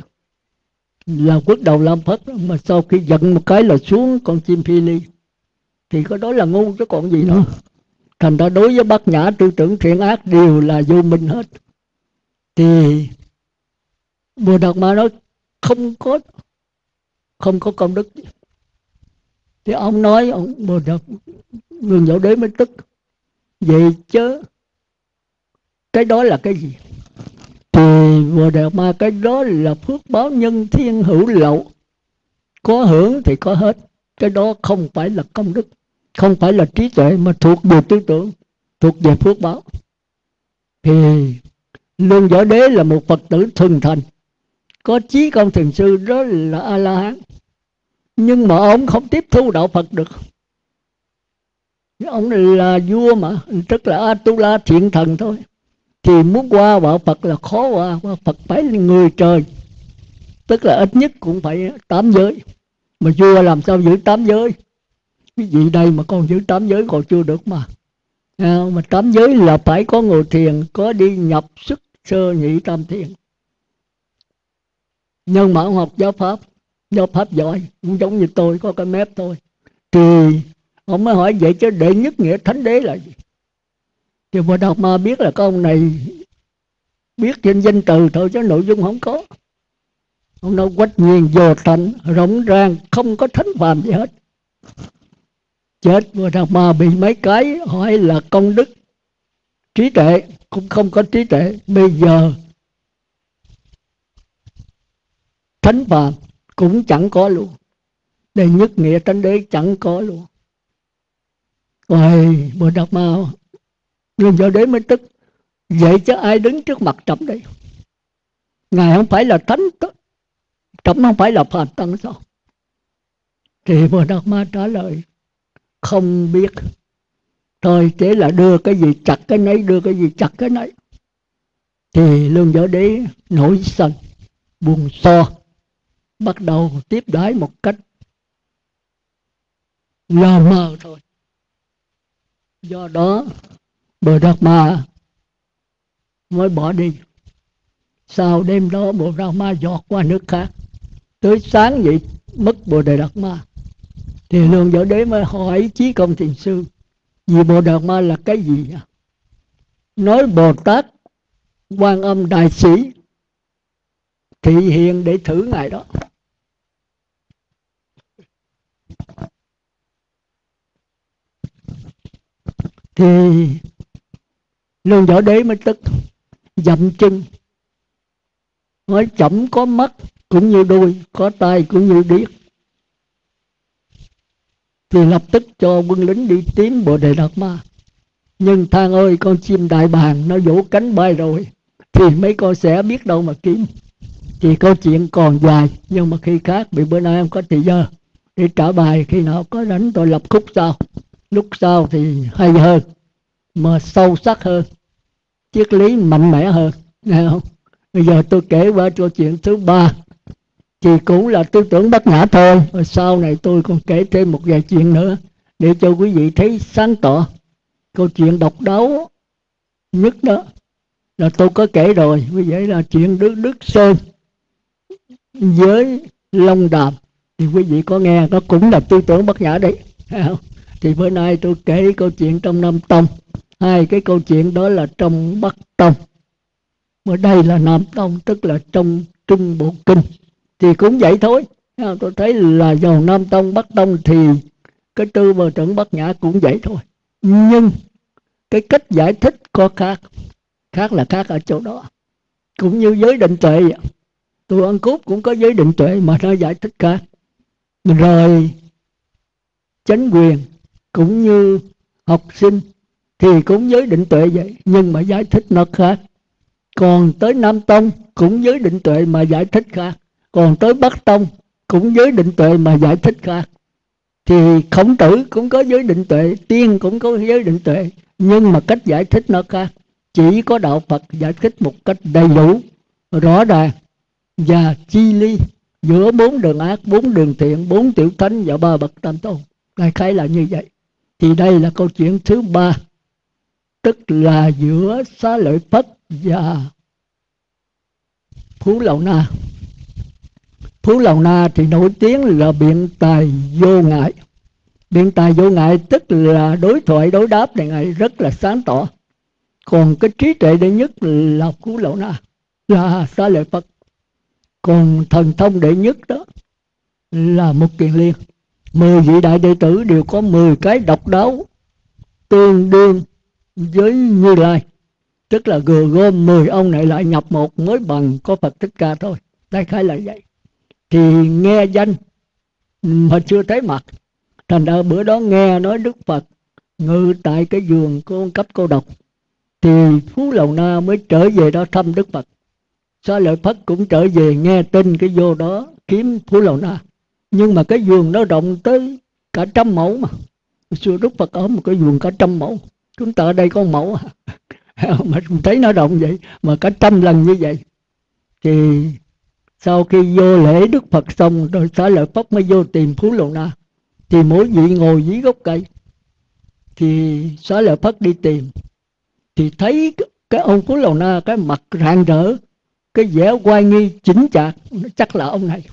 là Quốc Đầu Lam Phất, mà sau khi giận một cái là xuống con chim phi ly. Thì có đó là ngu chứ còn gì nữa. Thành ra đối với bát nhã, tư tưởng thiện ác đều là vô minh hết. Thì Bồ Đạt Ma nói không có, không có công đức. Thì ông nói, ông Bồ Đạt Lương Võ Đế mới tức: vậy chứ cái đó là cái gì? Thì Bồ Đạt Ma: cái đó là phước báo nhân thiên hữu lậu, có hưởng thì có hết. Cái đó không phải là công đức, không phải là trí tuệ, mà thuộc về tư tưởng, thuộc về phước báo. Thì Lương Võ Đế là một Phật tử thuần thành, có Chí Công thiền sư, đó là A-la-hán. Nhưng mà ông không tiếp thu đạo Phật được. Ông là vua mà, tức là A-tu-la thiện thần thôi. Thì muốn qua vào Phật là khó qua. Qua Phật phải là người trời, tức là ít nhất cũng phải tám giới. Mà vua làm sao giữ tám giới? Cái gì đây mà còn giữ tám giới còn chưa được mà. À, mà tám giới là phải có ngồi thiền, có đi nhập sức sơ nhị tam thiền. Nhưng mà ông học giáo pháp, giáo pháp giỏi, cũng giống như tôi, có cái mép tôi. Thì ông mới hỏi vậy chứ đệ nhất nghĩa thánh đế là gì? Thì Bồ Đạt Ma biết là cái ông này biết trên danh từ thôi chứ nội dung không có. Ông nói quách nhiên vô tánh, rộng ràng không có thánh phàm gì hết. Chết, Bồ Đạt Ma bị mấy cái hỏi là công đức, trí tuệ, cũng không có trí tuệ. Bây giờ Thánh phàm cũng chẳng có luôn, Đệ nhất nghĩa thánh đế chẳng có luôn. Rồi Bồ Đạt Ma Luân Giáo Đế mới tức, vậy chứ ai đứng trước mặt Trẫm đây? Ngài không phải là thánh, Trẫm không phải là phàm tăng sao? Thì Bồ Đạt Ma trả lời không biết, thôi chỉ là đưa cái gì chặt cái nấy, đưa cái gì chặt cái nấy. Thì Luân Giáo Đế nổi sân buồn so, bắt đầu tiếp đái một cách lờ mờ thôi. Do đó Bồ Đạt Ma mới bỏ đi. Sau đêm đó Bồ Đạt Ma dọt qua nước khác, tới sáng vậy mất Bồ Đề Đạt Ma. Thì Luân Giáo Đế mới hỏi Chí Công Thiền Sư, vì Bồ Đạt Ma là cái gì? Nói Bồ Tát Quan Âm Đại Sĩ thị hiện để thử ngài đó. Thì Luân Giáo Đế mới tức, dậm chân nói Trẫm có mắt cũng như đuôi, có tai cũng như điếc. Thì lập tức cho quân lính đi tìm Bồ Đề Đạt Ma. Nhưng than ơi, con chim đại bàng nó vỗ cánh bay rồi, thì mấy con sẽ biết đâu mà kiếm. Thì câu chuyện còn dài, nhưng mà khi khác, vì bữa nay em có thời giờ để trả bài, khi nào có rảnh tôi lập khúc sau. Lúc sau thì hay hơn, mà sâu sắc hơn, triết lý mạnh mẽ hơn, nghe không? Bây giờ tôi kể qua câu chuyện thứ ba, thì cũng là tư tưởng bất ngã thôi. Và sau này tôi còn kể thêm một vài chuyện nữa để cho quý vị thấy sáng tỏ. Câu chuyện độc đáo nhất đó là tôi có kể rồi, vì vậy là chuyện Đức Đức Sơn với Long Đàm. Thì quý vị có nghe, nó cũng là tư tưởng bất ngã đấy. Thì bữa nay tôi kể câu chuyện trong Nam Tông. Hai cái câu chuyện đó là trong Bắc Tông, mà đây là Nam Tông, tức là trong Trung Bộ Kinh. Thì cũng vậy thôi. Tôi thấy là dầu Nam Tông, Bắc Tông thì cái tư bờ trưởng bất ngã cũng vậy thôi. Nhưng cái cách giải thích có khác. Khác là khác ở chỗ đó. Cũng như giới định tuệ, tôi ăn cúp cũng có giới định tuệ mà nó giải thích khác. Rồi chánh quyền cũng như học sinh thì cũng giới định tuệ vậy, nhưng mà giải thích nó khác. Còn tới Nam Tông cũng giới định tuệ mà giải thích khác. Còn tới Bắc Tông cũng giới định tuệ mà giải thích khác. Thì Khổng Tử cũng có giới định tuệ, Tiên cũng có giới định tuệ, nhưng mà cách giải thích nó khác. Chỉ có Đạo Phật giải thích một cách đầy đủ, rõ ràng và chi ly giữa bốn đường ác, bốn đường thiện, bốn tiểu thánh và ba bậc tam tôn. Đại khái là như vậy. Thì đây là câu chuyện thứ ba, tức là giữa Xá Lợi Phất và Phú Lầu Na. Phú Lầu Na thì nổi tiếng là biện tài vô ngại. Biện tài vô ngại tức là đối thoại đối đáp này ngài rất là sáng tỏ. Còn cái trí tuệ đệ nhất là Phú Lầu Na, là Xá Lợi Phất. Còn thần thông đệ nhất đó là Mục Kiền Liên. Mười vị đại đệ tử đều có mười cái độc đáo tương đương với Như Lai, tức là gồm gom mười ông này lại nhập một mới bằng có Phật Thích Ca thôi. Đại khái là vậy. Thì nghe danh mà chưa thấy mặt, thành ra bữa đó nghe nói Đức Phật ngự tại cái giường con cấp cô độc, thì Phú Lầu Na mới trở về đó thăm Đức Phật. Xá Lợi Phất cũng trở về nghe tin cái vô đó kiếm Phú Lầu Na. Nhưng mà cái giường nó rộng tới cả trăm mẫu mà. Xưa Đức Phật ở một cái giường cả trăm mẫu, chúng ta ở đây có mẫu à. Mà thấy nó rộng vậy, mà cả trăm lần như vậy. Thì sau khi vô lễ Đức Phật xong, rồi Xá Lợi Phất mới vô tìm Phú Lầu Na. Thì mỗi vị ngồi dưới gốc cây. Thì Xá Lợi Phất đi tìm, thì thấy cái ông Phú Lầu Na, cái mặt rạng rỡ, cái vẻ oai nghi chỉnh chạc, chắc là ông này.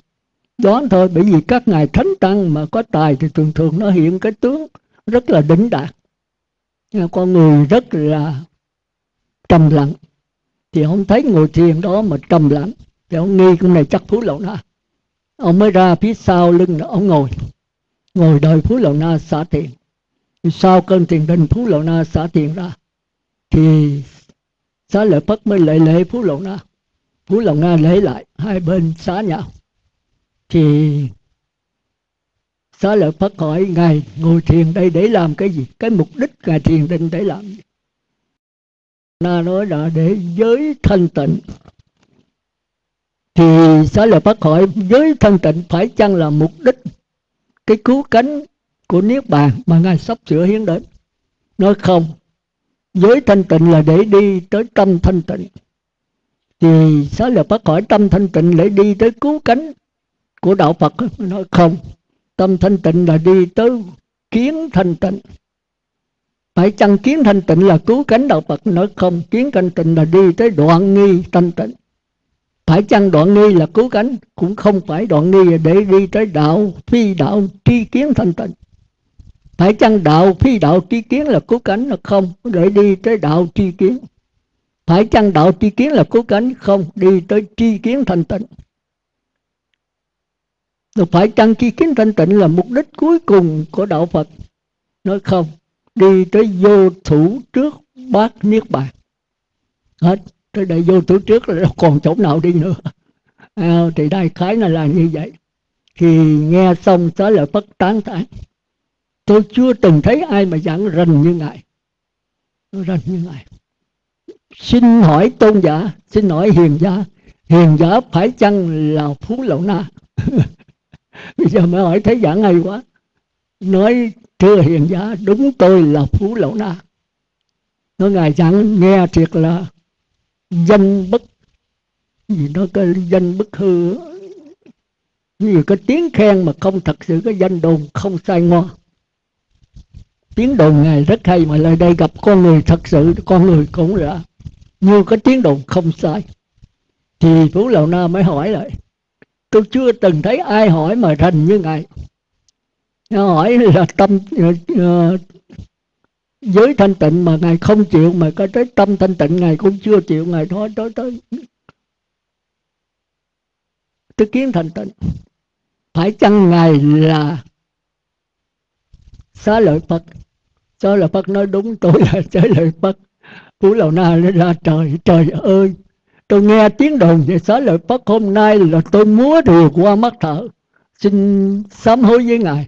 Đoán thôi, bởi vì các ngài thánh tăng mà có tài thì thường thường nó hiện cái tướng rất là đỉnh đạt, con người rất là trầm lặng. Thì ông thấy ngồi thiền đó mà trầm lặng, thì ông nghi con này chắc Phú Lầu Na. Ông mới ra phía sau lưng đó, ông ngồi Ngồi đợi Phú Lầu Na xả thiền. Sau cơn thiền định, Phú Lầu Na xả thiền ra, thì Xá Lợi Phất mới lệ lệ Phú Lầu Na. Phú Lầu Na lễ lại, hai bên xá nhau. thì Xá Lợi Phất hỏi Ngài ngồi thiền đây để làm cái gì? Cái mục đích Ngài thiền định để làm gì? Ngài nói là để giới thanh tịnh. Thì Xá Lợi Phất hỏi giới thanh tịnh phải chăng là mục đích, cái cứu cánh của Niết Bàn mà Ngài sắp sửa hiến đến? Nói không, giới thanh tịnh là để đi tới tâm thanh tịnh. Thì Xá Lợi Phất hỏi tâm thanh tịnh để đi tới cứu cánh của đạo Phật? Nói không, tâm thanh tịnh là đi tới kiến thanh tịnh. Phải chăng kiến thanh tịnh là cứu cánh đạo Phật? Nói không, kiến thanh tịnh là đi tới đoạn nghi thanh tịnh. Phải chăng đoạn nghi là cứu cánh? Cũng không phải, đoạn nghi là để đi tới đạo phi đạo tri kiến thanh tịnh. Phải chăng đạo phi đạo tri kiến là cứu cánh? Là không, để đi tới đạo tri kiến. Phải chăng đạo tri kiến là cứu cánh? Không, đi tới tri kiến thanh tịnh. Rồi phải chăng tri kiến thanh tịnh là mục đích cuối cùng của đạo Phật? Nói không, đi tới vô thủ trước bát Niết Bàn. Hết, tới đây vô thủ trước là đâu còn chỗ nào đi nữa. À, thì đại khái này là như vậy. Thì nghe xong Xá Lợi Phất tán thán: tôi chưa từng thấy ai mà giảng rành như Ngài. Rành như Ngài. Xin hỏi tôn giả, xin hỏi hiền giả, hiền giả phải chăng là Phú Lậu Na? Bây giờ mới hỏi thấy giảng hay quá. Nói thưa hiền giả, đúng tôi là Phú Lậu Na. Nói Ngài giảng nghe thiệt là danh bất gì đó, cái danh bất hư, nhiều cái tiếng khen mà không thật sự, cái danh đồn không sai ngoa. Tiếng đồn Ngài rất hay, mà lại đây gặp con người thật sự, con người cũng là như cái tiếng đồn không sai. Thì Phú Lậu Na mới hỏi lại: tôi chưa từng thấy ai hỏi mà rành như Ngài. Nó hỏi là tâm uh, giới thanh tịnh mà Ngài không chịu, mà có tới tâm thanh tịnh Ngài cũng chưa chịu. Ngài nói tới tới tới kiến thanh tịnh. Phải chăng Ngài là Xá Lợi Phất? Xá Lợi Phất nói đúng, tôi là Xá Lợi Phất. Phú Lậu Na nói ra: trời trời ơi, tôi nghe tiếng đồn về Xá Lợi Phất hôm nay là tôi múa rìu qua mắt thở, xin sám hối với Ngài.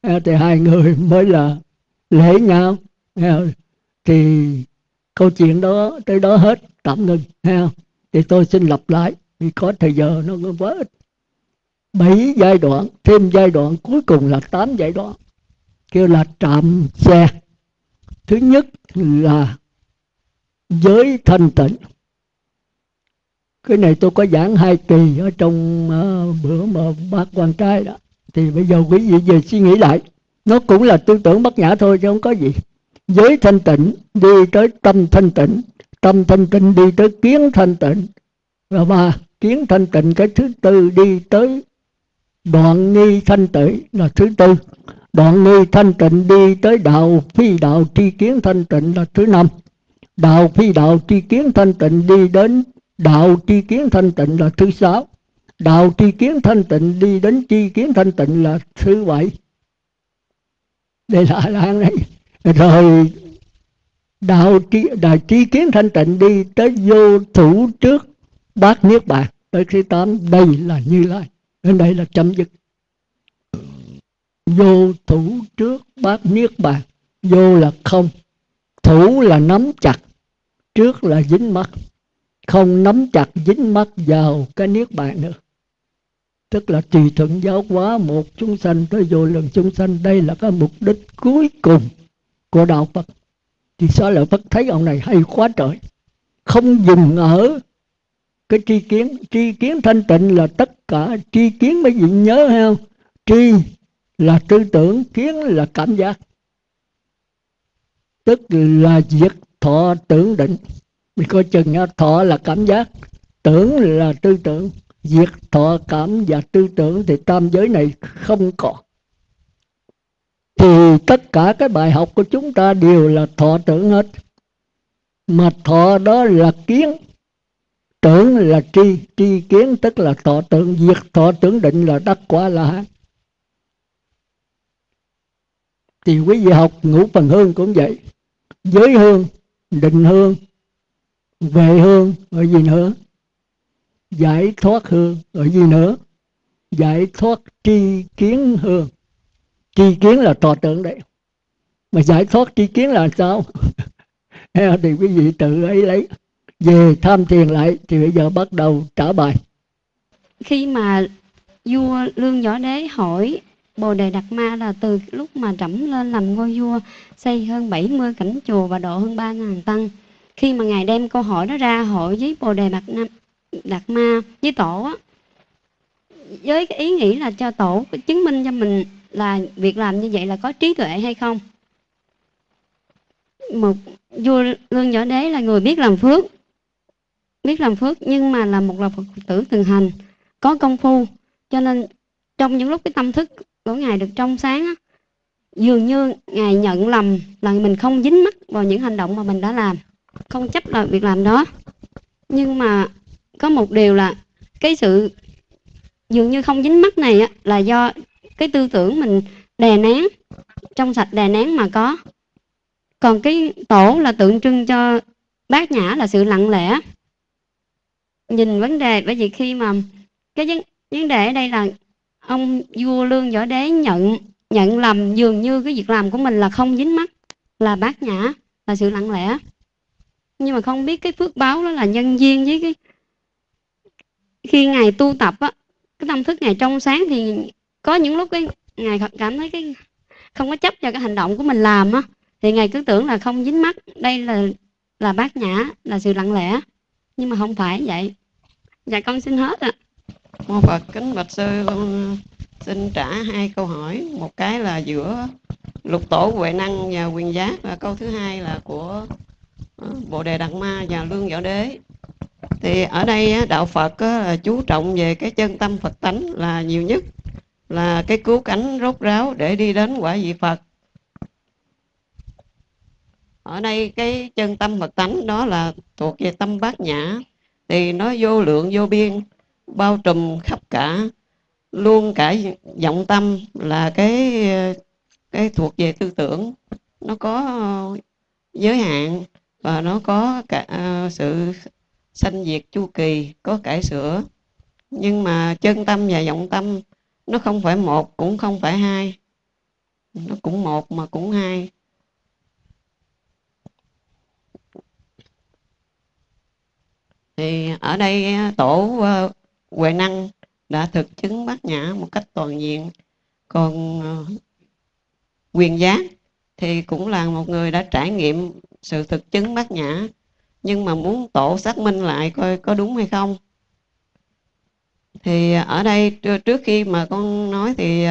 À, thì hai người mới là lễ nhau. À, thì câu chuyện đó tới đó hết, tạm ngừng. À, thì tôi xin lặp lại vì có thời giờ nó quá ít. Bảy giai đoạn, thêm giai đoạn cuối cùng là tám giai đoạn, kêu là trạm xe. Thứ nhất là giới thanh tịnh. Cái này tôi có giảng hai kỳ ở trong uh, bữa mà bác quan trai đó. Thì bây giờ quý vị về suy nghĩ lại, nó cũng là tư tưởng bất nhã thôi chứ không có gì. Giới thanh tịnh đi tới tâm thanh tịnh, tâm thanh tịnh đi tới kiến thanh tịnh, và ba kiến thanh tịnh cái thứ tư đi tới đoạn nghi thanh tịnh là thứ tư, đoạn nghi thanh tịnh đi tới đạo phi đạo tri kiến thanh tịnh là thứ năm, đạo phi đạo tri kiến thanh tịnh đi đến đạo tri kiến thanh tịnh là thứ sáu, đạo tri kiến thanh tịnh đi đến tri kiến thanh tịnh là thứ bảy. Đây là làng đấy. Rồi đạo tri, đạo tri kiến thanh tịnh đi tới vô thủ trước bát Niết Bàn, tới thứ tám. Đây là Như Lai. Đến đây là chấm dứt. Vô thủ trước bát Niết Bàn. Vô là không, thủ là nắm chặt, trước là dính mắc. Không nắm chặt dính mắc vào cái Niết Bàn nữa. Tức là tùy thuận giáo hóa một chúng sanh tới vô lượng chúng sanh. Đây là cái mục đích cuối cùng của đạo Phật. Thì Xá Lợi Phất thấy ông này hay quá trời. Không dừng ở cái tri kiến. Tri kiến thanh tịnh là tất cả. Tri kiến mấy vị nhớ hay không? Tri là tư tưởng, kiến là cảm giác. Tức là diệt thọ tưởng định. Vì coi chừng thọ là cảm giác, tưởng là tư tưởng, diệt thọ cảm và tư tưởng thì tam giới này không còn. Thì tất cả cái bài học của chúng ta đều là thọ tưởng hết. Mà thọ đó là kiến, tưởng là tri, tri kiến tức là thọ tưởng, diệt thọ tưởng định là đắc quả La Hán. Thì quý vị học ngũ phần hương cũng vậy, giới hương, định hương, về hương, ở gì nữa, giải thoát hương, ở gì nữa, giải thoát tri kiến hương. Tri kiến là trò tượng đấy, mà giải thoát tri kiến là sao? Thì quý vị tự ấy lấy về tham thiền lại. Thì bây giờ bắt đầu trả bài. Khi mà vua Lương Võ Đế hỏi Bồ Đề Đạt Ma là từ lúc mà trẫm lên làm ngôi vua, xây hơn bảy mươi cảnh chùa và độ hơn ba nghìn tăng, khi mà Ngài đem câu hỏi đó ra hỏi với Bồ Đề Đạt Ma, với Tổ á, với cái ý nghĩ là cho Tổ chứng minh cho mình là việc làm như vậy là có trí tuệ hay không. Một vua Lương Võ Đế là người biết làm phước, biết làm phước nhưng mà là một là Phật tử thường hành, có công phu, cho nên trong những lúc cái tâm thức của Ngài được trong sáng á, dường như Ngài nhận lầm là mình không dính mắc vào những hành động mà mình đã làm, không chấp là việc làm đó. Nhưng mà có một điều là cái sự dường như không dính mắc này á, là do cái tư tưởng mình đè nén, trong sạch đè nén mà có. Còn cái Tổ là tượng trưng cho bát nhã, là sự lặng lẽ nhìn vấn đề. Bởi vì khi mà cái vấn, vấn đề ở đây là ông vua Lương Võ Đế nhận nhận lầm, dường như cái việc làm của mình là không dính mắc, là bát nhã, là sự lặng lẽ. Nhưng mà không biết cái phước báo đó là nhân duyên với cái khi Ngài tu tập á, cái tâm thức Ngài trong sáng, thì có những lúc cái Ngài cảm thấy cái không có chấp cho cái hành động của mình làm á, thì Ngài cứ tưởng là không dính mắc, đây là là bát nhã, là sự lặng lẽ, nhưng mà không phải vậy. Dạ con xin hết ạ. Mô Phật, kính bạch sư, xin trả hai câu hỏi. Một cái là giữa Lục Tổ Huệ Năng và Quyền Giác, và câu thứ hai là của Bồ Đề Đạt Ma và Lương Võ Đế. Thì ở đây đạo Phật là chú trọng về cái chân tâm Phật tánh là nhiều nhất, là cái cứu cánh rốt ráo để đi đến quả vị Phật. Ở đây cái chân tâm Phật tánh đó là thuộc về tâm bát nhã, thì nó vô lượng vô biên, bao trùm khắp cả, luôn cả vọng tâm là cái cái thuộc về tư tưởng, nó có giới hạn và nó có cả sự sanh diệt chu kỳ, có cải sửa. Nhưng mà chân tâm và vọng tâm nó không phải một cũng không phải hai, nó cũng một mà cũng hai. Thì ở đây Tổ Huệ Năng đã thực chứng bát nhã một cách toàn diện. Còn Quyền Giác thì cũng là một người đã trải nghiệm sự thực chứng bát nhã, nhưng mà muốn Tổ xác minh lại coi có đúng hay không. Thì ở đây trước khi mà con nói thì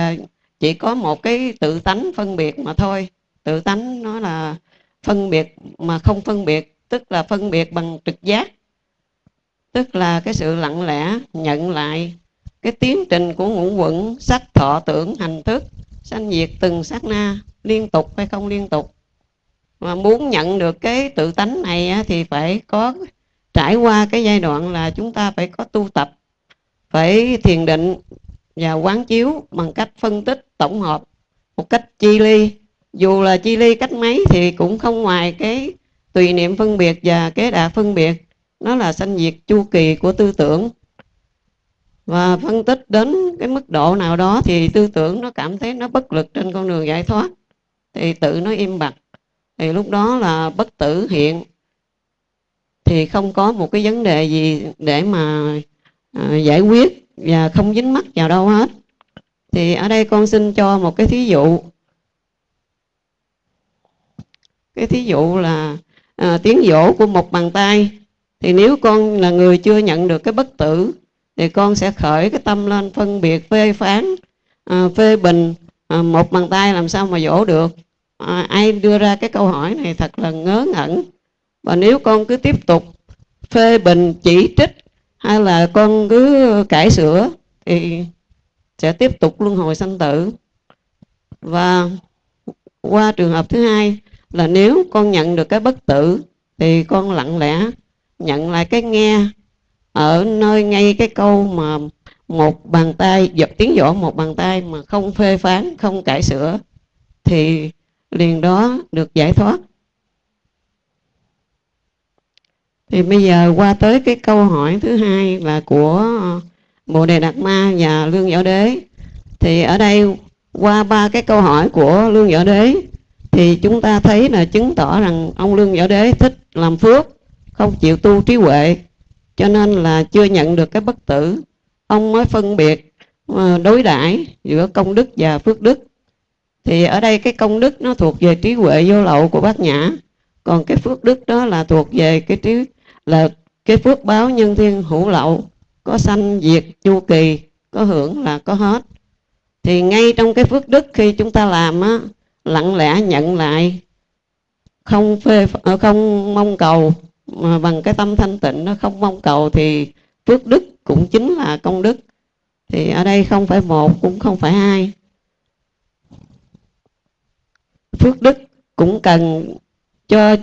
chỉ có một cái tự tánh phân biệt mà thôi. Tự tánh nó là phân biệt mà không phân biệt, tức là phân biệt bằng trực giác, tức là cái sự lặng lẽ nhận lại cái tiến trình của ngũ uẩn sắc thọ tưởng hành thức, sanh diệt từng sát na, liên tục hay không liên tục. Mà muốn nhận được cái tự tánh này thì phải có trải qua cái giai đoạn là chúng ta phải có tu tập, phải thiền định và quán chiếu bằng cách phân tích tổng hợp một cách chi ly. Dù là chi ly cách mấy thì cũng không ngoài cái tùy niệm phân biệt và cái đà phân biệt, nó là sanh diệt chu kỳ của tư tưởng. Và phân tích đến cái mức độ nào đó thì tư tưởng nó cảm thấy nó bất lực trên con đường giải thoát, thì tự nó im bặt. Thì lúc đó là bất tử hiện, thì không có một cái vấn đề gì để mà à, giải quyết và không dính mắc vào đâu hết. Thì ở đây con xin cho một cái thí dụ. Cái thí dụ là à, tiếng vỗ của một bàn tay. Thì nếu con là người chưa nhận được cái bất tử thì con sẽ khởi cái tâm lên phân biệt, phê phán, à, phê bình, à, một bàn tay làm sao mà vỗ được. À, ai đưa ra cái câu hỏi này thật là ngớ ngẩn. Và nếu con cứ tiếp tục phê bình, chỉ trích hay là con cứ cải sửa thì sẽ tiếp tục luân hồi sanh tử. Và qua trường hợp thứ hai là nếu con nhận được cái bất tử thì con lặng lẽ nhận lại cái nghe ở nơi ngay cái câu mà một bàn tay, dập tiếng vỗ một bàn tay mà không phê phán, không cải sửa, thì liền đó được giải thoát. Thì bây giờ qua tới cái câu hỏi thứ hai là của Bồ Đề Đạt Ma và Lương Võ Đế. Thì ở đây qua ba cái câu hỏi của Lương Võ Đế thì chúng ta thấy là chứng tỏ rằng ông Lương Võ Đế thích làm phước, không chịu tu trí huệ, cho nên là chưa nhận được cái bất tử. Ông mới phân biệt đối đãi giữa công đức và phước đức. Thì ở đây cái công đức nó thuộc về trí huệ vô lậu của Bát Nhã, còn cái phước đức đó là thuộc về cái trí là cái phước báo nhân thiên hữu lậu, có sanh diệt chu kỳ, có hưởng là có hết. Thì ngay trong cái phước đức khi chúng ta làm á, lặng lẽ nhận lại, không phê không mong cầu, mà bằng cái tâm thanh tịnh, nó không mong cầu, thì phước đức cũng chính là công đức. Thì ở đây không phải một cũng không phải hai. Phước đức cũng cần cho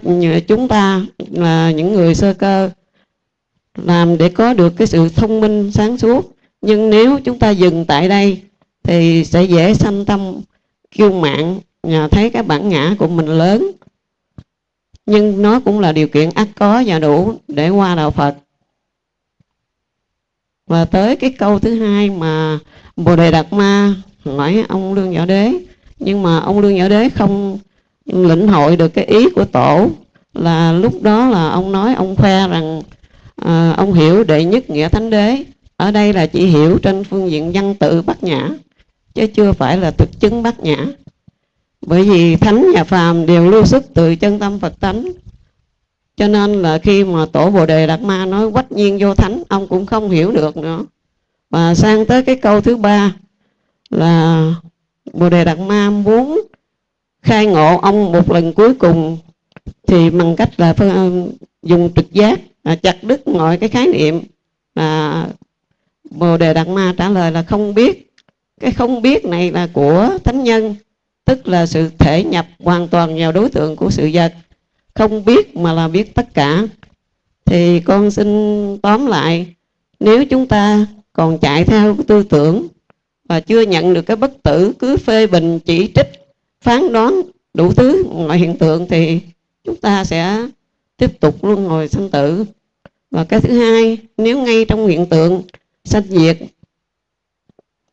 chúng ta là những người sơ cơ làm để có được cái sự thông minh sáng suốt. Nhưng nếu chúng ta dừng tại đây thì sẽ dễ sanh tâm kiêu mạn, thấy cái bản ngã của mình lớn. Nhưng nó cũng là điều kiện ắt có và đủ để qua đạo Phật. Và tới cái câu thứ hai mà Bồ Đề Đạt Ma hỏi ông Lương Võ Đế, nhưng mà ông Lương Võ Đế không lĩnh hội được cái ý của Tổ, là lúc đó là ông nói, ông khoe rằng à, ông hiểu đệ nhất nghĩa thánh đế. Ở đây là chỉ hiểu trên phương diện văn tự Bát Nhã, chứ chưa phải là thực chứng Bát Nhã. Bởi vì thánh và phàm đều lưu xuất từ chân tâm Phật tánh, cho nên là khi mà Tổ Bồ Đề Đạt Ma nói quách nhiên vô thánh, ông cũng không hiểu được nữa. Và sang tới cái câu thứ ba là Bồ Đề Đạt Ma muốn khai ngộ ông một lần cuối cùng thì bằng cách là dùng trực giác, chặt đứt mọi cái khái niệm. Và Bồ Đề Đạt Ma trả lời là không biết. Cái không biết này là của thánh nhân, tức là sự thể nhập hoàn toàn vào đối tượng của sự vật. Không biết mà là biết tất cả. Thì con xin tóm lại, nếu chúng ta còn chạy theo cái tư tưởng và chưa nhận được cái bất tử, cứ phê bình, chỉ trích, phán đoán đủ thứ mọi hiện tượng, thì chúng ta sẽ tiếp tục luân hồi sanh tử. Và cái thứ hai, nếu ngay trong hiện tượng sanh diệt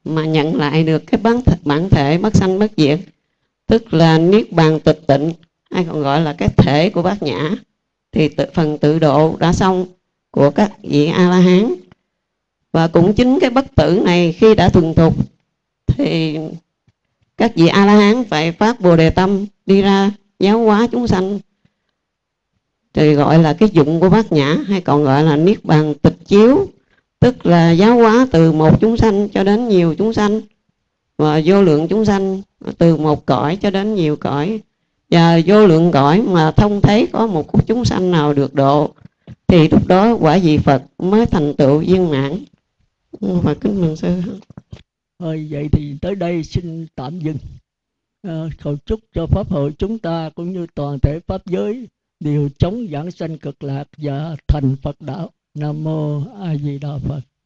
mà nhận lại được cái bản thể, bản thể bất sanh bất diệt, tức là niết bàn tịch tịnh, hay còn gọi là cái thể của Bát Nhã, thì tự, phần tự độ đã xong của các vị A-la-hán. Và cũng chính cái bất tử này khi đã thuần thục thì các vị A-la-hán phải phát Bồ Đề Tâm đi ra giáo hóa chúng sanh, thì gọi là cái dụng của Bát Nhã, hay còn gọi là niết bàn tịch chiếu, tức là giáo hóa từ một chúng sanh cho đến nhiều chúng sanh, và vô lượng chúng sanh, từ một cõi cho đến nhiều cõi, và vô lượng cõi mà không thấy có một chúng sanh nào được độ, thì lúc đó quả vị Phật mới thành tựu viên mãn. Và kính mừng sư. Thôi vậy thì tới đây xin tạm dừng. À, cầu chúc cho Pháp hội chúng ta cũng như toàn thể Pháp giới đều chống vãng sanh cực lạc và thành Phật đạo. Nam mô A Di Đà Phật.